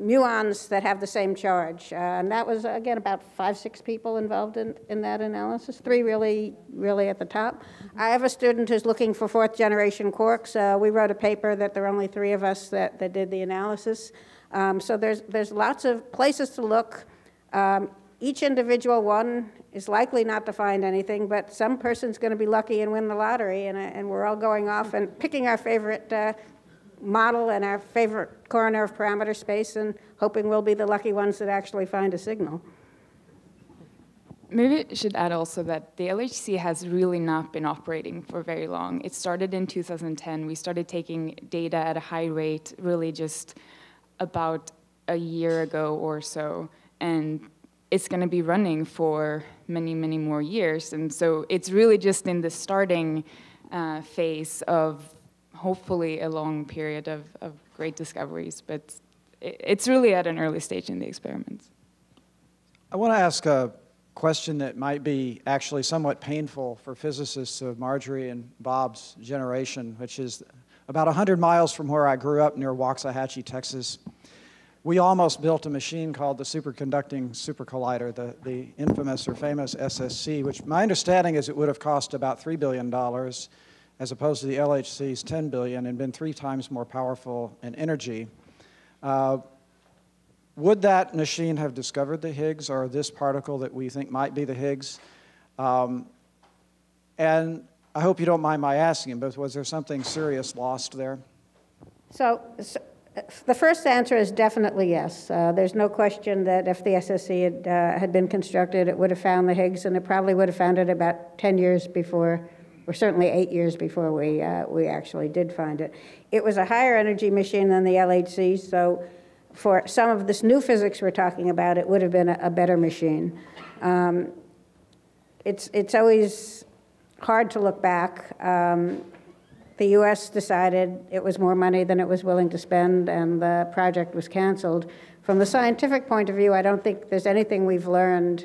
muons that have the same charge. Uh, and that was, again, about five, six people involved in, in that analysis, three really, really at the top. I have a student who's looking for fourth generation quarks. Uh, we wrote a paper that there are only three of us that, that did the analysis. Um, so there's, there's lots of places to look. Um, Each individual one is likely not to find anything, but some person's going to be lucky and win the lottery, and, and we're all going off and picking our favorite uh, model and our favorite corner of parameter space and hoping we'll be the lucky ones that actually find a signal. Maybe I should add also that the L H C has really not been operating for very long. It started in two thousand ten. We started taking data at a high rate really just about a year ago or so, and it's going to be running for many, many more years. And so it's really just in the starting uh, phase of hopefully a long period of, of great discoveries. But it, it's really at an early stage in the experiments. I want to ask a question that might be actually somewhat painful for physicists of Marjorie and Bob's generation, which is about one hundred miles from where I grew up near Waxahachie, Texas. We almost built a machine called the Superconducting Super Collider, the, the infamous or famous S S C, which my understanding is it would have cost about three billion dollars as opposed to the L H C's ten billion dollars and been three times more powerful in energy. Uh, would that machine have discovered the Higgs or this particle that we think might be the Higgs? Um, and I hope you don't mind my asking, but was there something serious lost there? So. so The first answer is definitely yes. Uh, there's no question that if the S S C had, uh, had been constructed, it would have found the Higgs, and it probably would have found it about ten years before, or certainly eight years before we, uh, we actually did find it. It was a higher energy machine than the L H C, so for some of this new physics we're talking about, it would have been a, a better machine. Um, it's, it's always hard to look back. Um, The U S decided it was more money than it was willing to spend, and the project was canceled. From the scientific point of view, I don't think there's anything we've learned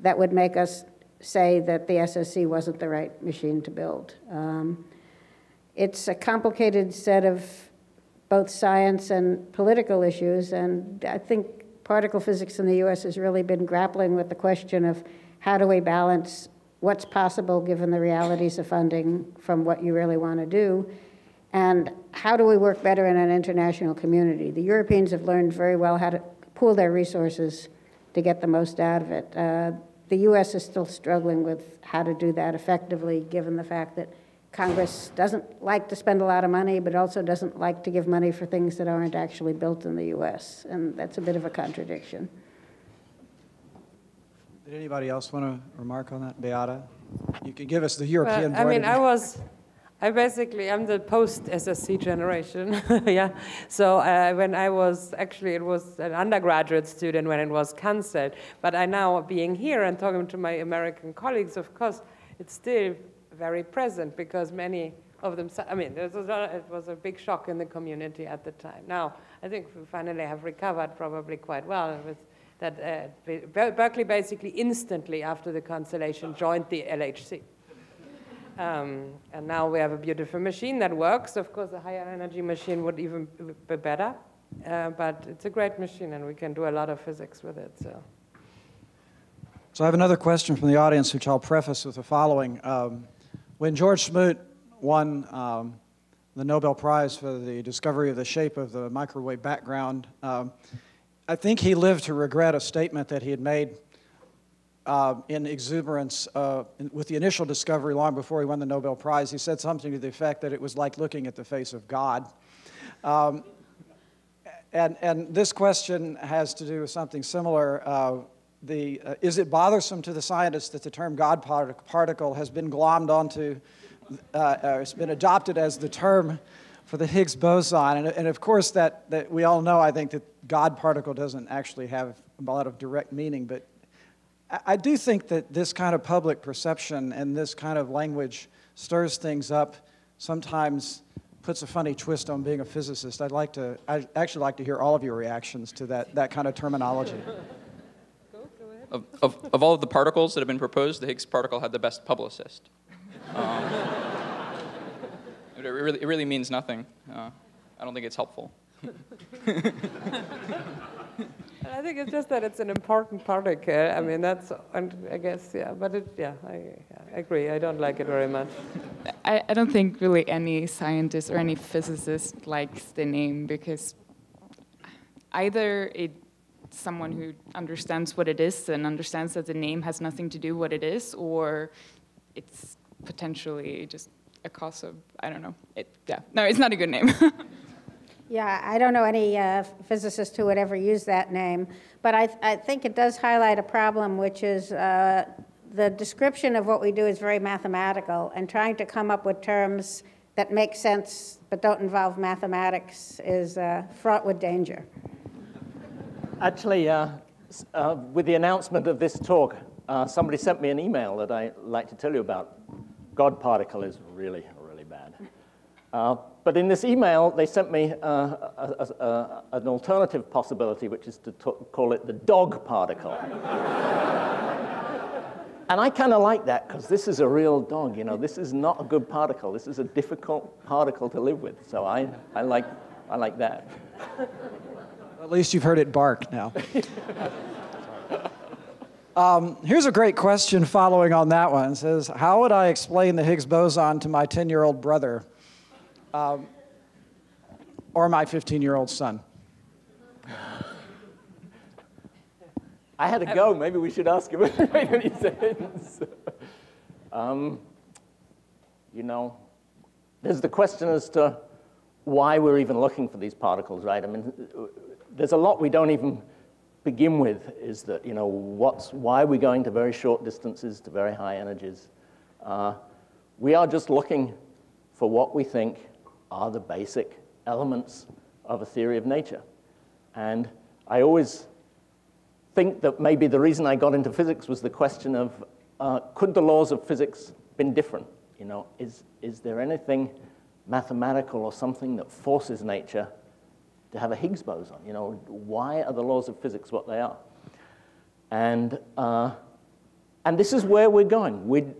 that would make us say that the S S C wasn't the right machine to build. Um, it's a complicated set of both science and political issues, and I think particle physics in the U S has really been grappling with the question of how do we balance what's possible given the realities of funding from what you really want to do, and how do we work better in an international community? The Europeans have learned very well how to pool their resources to get the most out of it. Uh, the U S is still struggling with how to do that effectively, given the fact that Congress doesn't like to spend a lot of money, but also doesn't like to give money for things that aren't actually built in the U S, and that's a bit of a contradiction. Did anybody else want to remark on that, Beate? You could give us the European. Well, I mean, I was, I basically, I'm the post-S S C generation, yeah. So uh, when I was, actually, it was an undergraduate student when it was cancelled. But I now, being here and talking to my American colleagues, of course, it's still very present because many of them, I mean, there was a, it was a big shock in the community at the time. Now, I think we finally have recovered probably quite well with that uh, Berkeley basically instantly after the cancellation joined the L H C. Um, and now we have a beautiful machine that works. Of course, a higher energy machine would even be better, uh, but it's a great machine and we can do a lot of physics with it. So, so I have another question from the audience, which I'll preface with the following. Um, when George Smoot won um, the Nobel Prize for the discovery of the shape of the microwave background, um, I think he lived to regret a statement that he had made uh, in exuberance uh, in, with the initial discovery long before he won the Nobel Prize. He said something to the effect that it was like looking at the face of God. Um, and, and this question has to do with something similar. Uh, the, uh, is it bothersome to the scientists that the term God part particle has been glommed onto, uh, uh, it's been adopted as the term for the Higgs boson? And, and of course, that, that we all know, I think, that God particle doesn't actually have a lot of direct meaning, but I, I do think that this kind of public perception and this kind of language stirs things up, sometimes puts a funny twist on being a physicist. I'd like to, I'd actually like to hear all of your reactions to that, that kind of terminology. Go, go ahead. Of, of, of all of the particles that have been proposed, the Higgs particle had the best publicist. Um, it, really, it really means nothing. Uh, I don't think it's helpful. I think it's just that it's an important particle. I mean, that's, and I guess, yeah, but it, yeah, I, I agree. I don't like it very much. I, I don't think really any scientist or any physicist likes the name, because either it, someone who understands what it is and understands that the name has nothing to do with what it is, or it's potentially just a cause of, I don't know. It, yeah, no, it's not a good name. Yeah, I don't know any uh, physicist who would ever use that name, but I, th I think it does highlight a problem, which is uh, the description of what we do is very mathematical, and trying to come up with terms that make sense but don't involve mathematics is uh, fraught with danger. Actually, uh, uh, with the announcement of this talk, uh, somebody sent me an email that I'd like to tell you about. God particle is really, really bad. Uh, but in this email, they sent me uh, a, a, a, an alternative possibility, which is to call it the dog particle. And I kind of like that, because this is a real dog. You know, this is not a good particle. This is a difficult particle to live with. So I, I, like, I like that. At least you've heard it bark now. Um, here's a great question following on that one. It says, how would I explain the Higgs boson to my ten-year-old brother um, or my fifteen-year-old son? I had a go. Maybe we should ask him if it made any sense. Um, you know, there's the question as to why we're even looking for these particles, right? I mean, there's a lot we don't even begin with, is that, you know, what's, why are we going to very short distances, to very high energies? Uh, we are just looking for what we think are the basic elements of a theory of nature. And I always think that maybe the reason I got into physics was the question of, uh, could the laws of physics been different? You know, is, is there anything mathematical or something that forces nature to have a Higgs boson? You know, why are the laws of physics what they are? And, uh, and this is where we're going. We're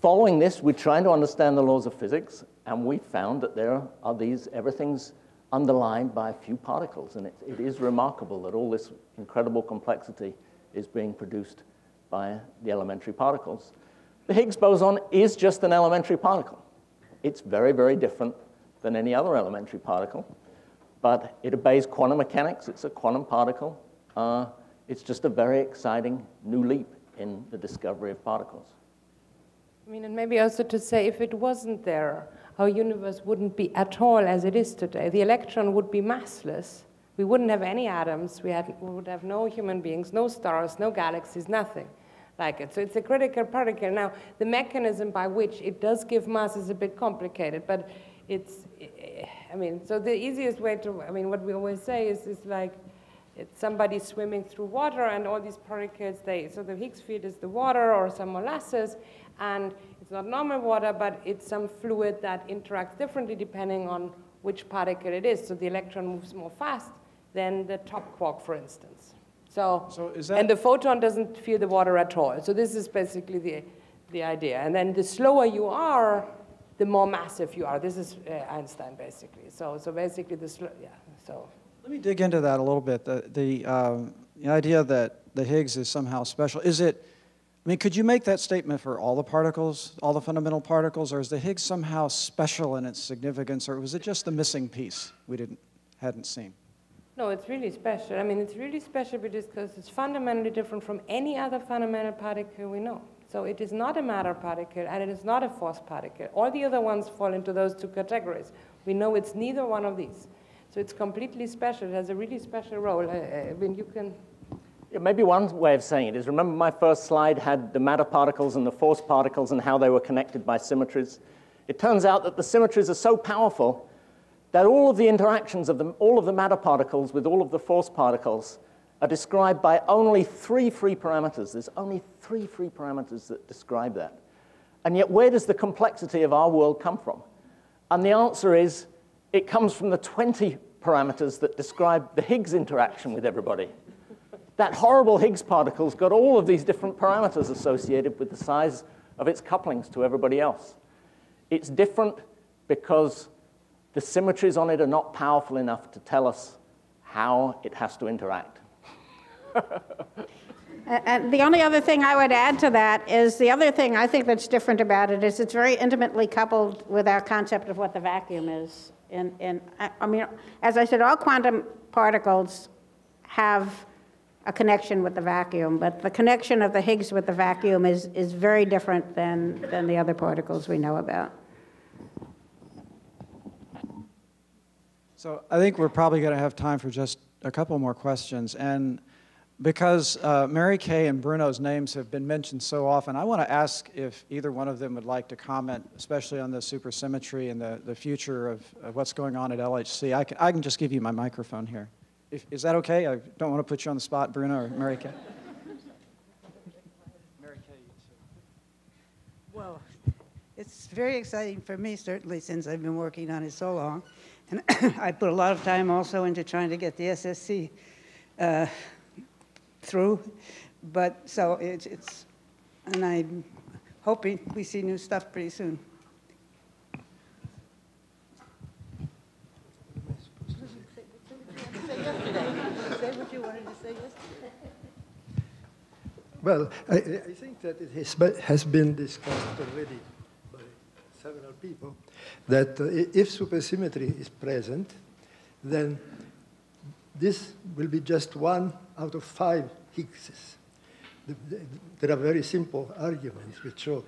following this, we're trying to understand the laws of physics, and we found that there are these, everything's underlined by a few particles, and it, it is remarkable that all this incredible complexity is being produced by the elementary particles. The Higgs boson is just an elementary particle. It's very, very different than any other elementary particle. But it obeys quantum mechanics. It's a quantum particle. Uh, it's just a very exciting new leap in the discovery of particles. I mean, and maybe also to say, if it wasn't there, our universe wouldn't be at all as it is today. The electron would be massless. We wouldn't have any atoms. We, had, we would have no human beings, no stars, no galaxies, nothing like it. So it's a critical particle. Now, the mechanism by which it does give mass is a bit complicated, but it's, I mean, so the easiest way to, I mean, what we always say is, is like it's somebody swimming through water and all these particles, they, so the Higgs field is the water or some molasses, and it's not normal water, but it's some fluid that interacts differently depending on which particle it is. So the electron moves more fast than the top quark, for instance. So, so is that, and the photon doesn't feel the water at all. So this is basically the, the idea. And then the slower you are, the more massive you are. This is uh, Einstein, basically. So, so basically, this, yeah, so. Let me dig into that a little bit. The, the, um, the idea that the Higgs is somehow special, is it, I mean, could you make that statement for all the particles, all the fundamental particles, or is the Higgs somehow special in its significance, or was it just the missing piece we didn't, hadn't seen? No, it's really special. I mean, it's really special because it's fundamentally different from any other fundamental particle we know. So it is not a matter particle, and it is not a force particle. All the other ones fall into those two categories. We know it's neither one of these. So it's completely special. It has a really special role. I mean, you can... Yeah, maybe one way of saying it is, remember my first slide had the matter particles and the force particles and how they were connected by symmetries. It turns out that the symmetries are so powerful that all of the interactions of them, all of the matter particles with all of the force particles are described by only three free parameters. There's only three free parameters that describe that. And yet, where does the complexity of our world come from? And the answer is, it comes from the twenty parameters that describe the Higgs interaction with everybody. That horrible Higgs particle's got all of these different parameters associated with the size of its couplings to everybody else. It's different because the symmetries on it are not powerful enough to tell us how it has to interact. And the only other thing I would add to that is the other thing I think that's different about it is it's very intimately coupled with our concept of what the vacuum is. And, and I, I mean, as I said, all quantum particles have a connection with the vacuum, but the connection of the Higgs with the vacuum is, is very different than, than the other particles we know about. So I think we're probably going to have time for just a couple more questions. And because uh, Mary Kay and Bruno's names have been mentioned so often, I want to ask if either one of them would like to comment, especially on the supersymmetry and the, the future of, of what's going on at L H C. I can, I can just give you my microphone here. If, is that okay? I don't want to put you on the spot, Bruno or Mary Kay. Mary Kay, you too. Well, It's very exciting for me, certainly, since I've been working on it so long. And I put a lot of time also into trying to get the S S C uh, through. But so it, it's, and I'm hoping we see new stuff pretty soon. Well, I, I think that it has been discussed already by several people that if supersymmetry is present, then this will be just one out of five Higgses. There are very simple arguments which show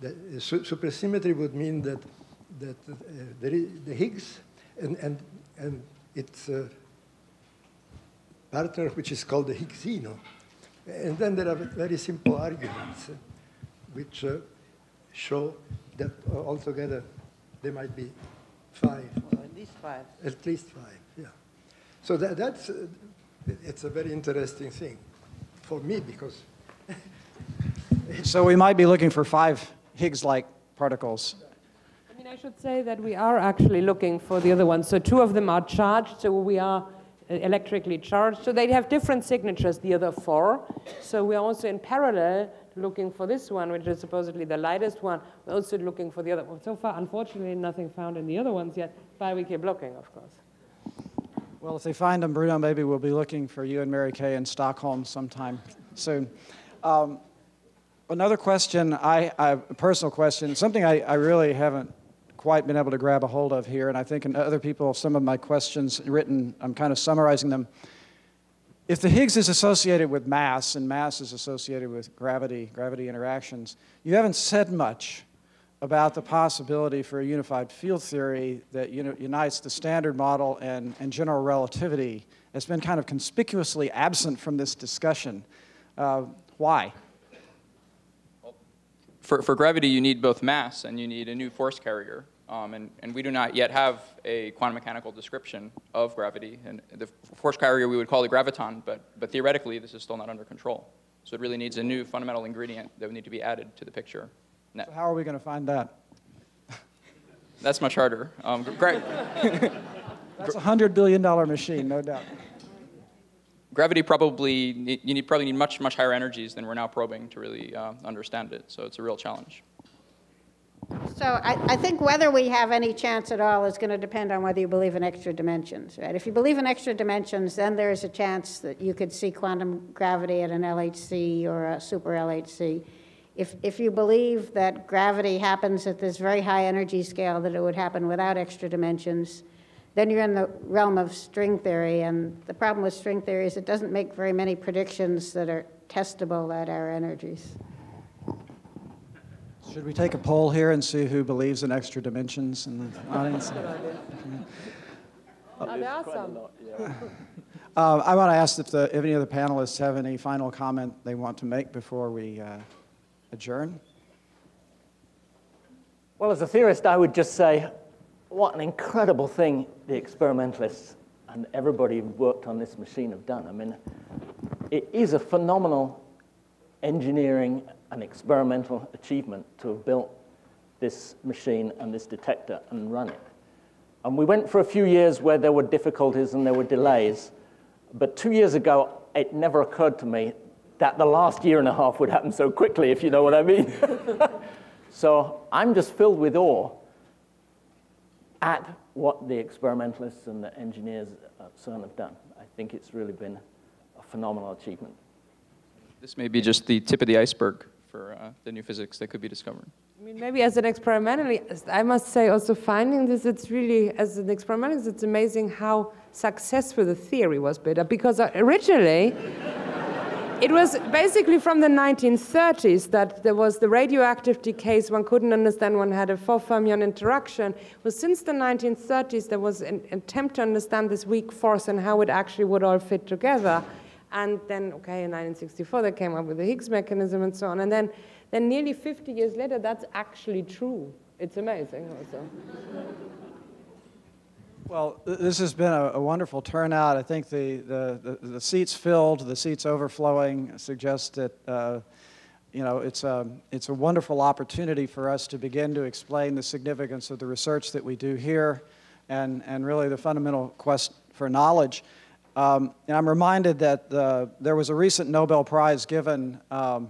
that supersymmetry would mean that, that uh, there is the Higgs and, and, and its uh, partner, which is called the Higgsino. And then there are very simple arguments uh, which uh, show that uh, altogether there might be five. Well, at least five. At least five, yeah. So that, that's, uh, it's a very interesting thing for me because... So we might be looking for five Higgs-like particles. I mean, I should say that we are actually looking for the other ones. So two of them are charged, so we are electrically charged, so they have different signatures, the other four. So we're also in parallel looking for this one, which is supposedly the lightest one. We're also looking for the other one. So far, unfortunately, nothing found in the other ones yet, but we keep looking, of course. Well, if they find them, Bruno, maybe we'll be looking for you and Mary Kay in Stockholm sometime soon. Um, another question, I, I, a personal question, something I, I really haven't quite been able to grab a hold of here, and I think in other people, some of my questions written, I'm kind of summarizing them. If the Higgs is associated with mass, and mass is associated with gravity, gravity interactions, you haven't said much about the possibility for a unified field theory that you know, unites the standard model and, and general relativity. It's been kind of conspicuously absent from this discussion. Uh, why? For, for gravity, you need both mass and you need a new force carrier. Um, and, and we do not yet have a quantum mechanical description of gravity. And the force carrier we would call the graviton, but, but theoretically this is still not under control. So it really needs a new fundamental ingredient that would need to be added to the picture. So how are we going to find that? That's much harder. Um, That's a hundred billion dollar machine, no doubt. Gravity probably, you need, probably need much, much higher energies than we're now probing to really uh, understand it. So it's a real challenge. So I, I think whether we have any chance at all is going to depend on whether you believe in extra dimensions, right? If you believe in extra dimensions, then there's a chance that you could see quantum gravity at an L H C or a super L H C. If, if you believe that gravity happens at this very high energy scale, that it would happen without extra dimensions, then you're in the realm of string theory, and the problem with string theory is it doesn't make very many predictions that are testable at our energies. Should we take a poll here and see who believes in extra dimensions in the audience? Oh, there are some. uh, I want to ask if, the, if any of the panelists have any final comment they want to make before we uh, adjourn. Well, as a theorist, I would just say, what an incredible thing the experimentalis and everybody who worked on this machine have done. I mean, it is a phenomenal engineering and experimental achievement to have built this machine and this detector and run it. And we went for a few years where there were difficulties and there were delays. But two years ago, it never occurred to me that the last year and a half would happen so quickly, if you know what I mean. So I'm just filled with awe at what the experimentalists and the engineers at CERN have done. I think it's really been a phenomenal achievement. This may be just the tip of the iceberg for uh, the new physics that could be discovered. I mean, maybe as an experimentalist, I must say also finding this, it's really, as an experimentalist, it's amazing how successful the theory was built. Because originally, it was basically from the nineteen thirties that there was the radioactive decays. One couldn't understand one had a four fermion interaction. Well, since the nineteen thirties, there was an attempt to understand this weak force and how it actually would all fit together. And then, OK, in nineteen sixty-four, they came up with the Higgs mechanism and so on. And then, then nearly fifty years later, that's actually true. It's amazing also. Well, this has been a, a wonderful turnout. I think the, the, the, the seats filled, the seats overflowing suggest that uh, you know, it's a, it's a wonderful opportunity for us to begin to explain the significance of the research that we do here and, and really the fundamental quest for knowledge. Um, and I'm reminded that the, there was a recent Nobel Prize given um,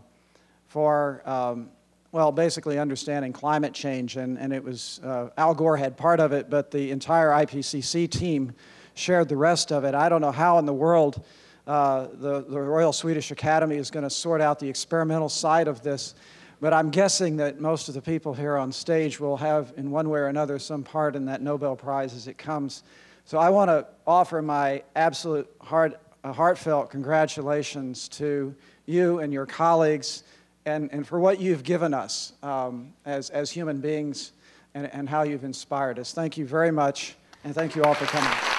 for, um, well, basically understanding climate change, and, and it was, uh, Al Gore had part of it, but the entire I P C C team shared the rest of it. I don't know how in the world Uh, the, the Royal Swedish Academy is going to sort out the experimental side of this, but I'm guessing that most of the people here on stage will have, in one way or another, some part in that Nobel Prize as it comes. So I want to offer my absolute heart, uh, heartfelt congratulations to you and your colleagues and, and for what you've given us um, as, as human beings and, and how you've inspired us. Thank you very much, and thank you all for coming.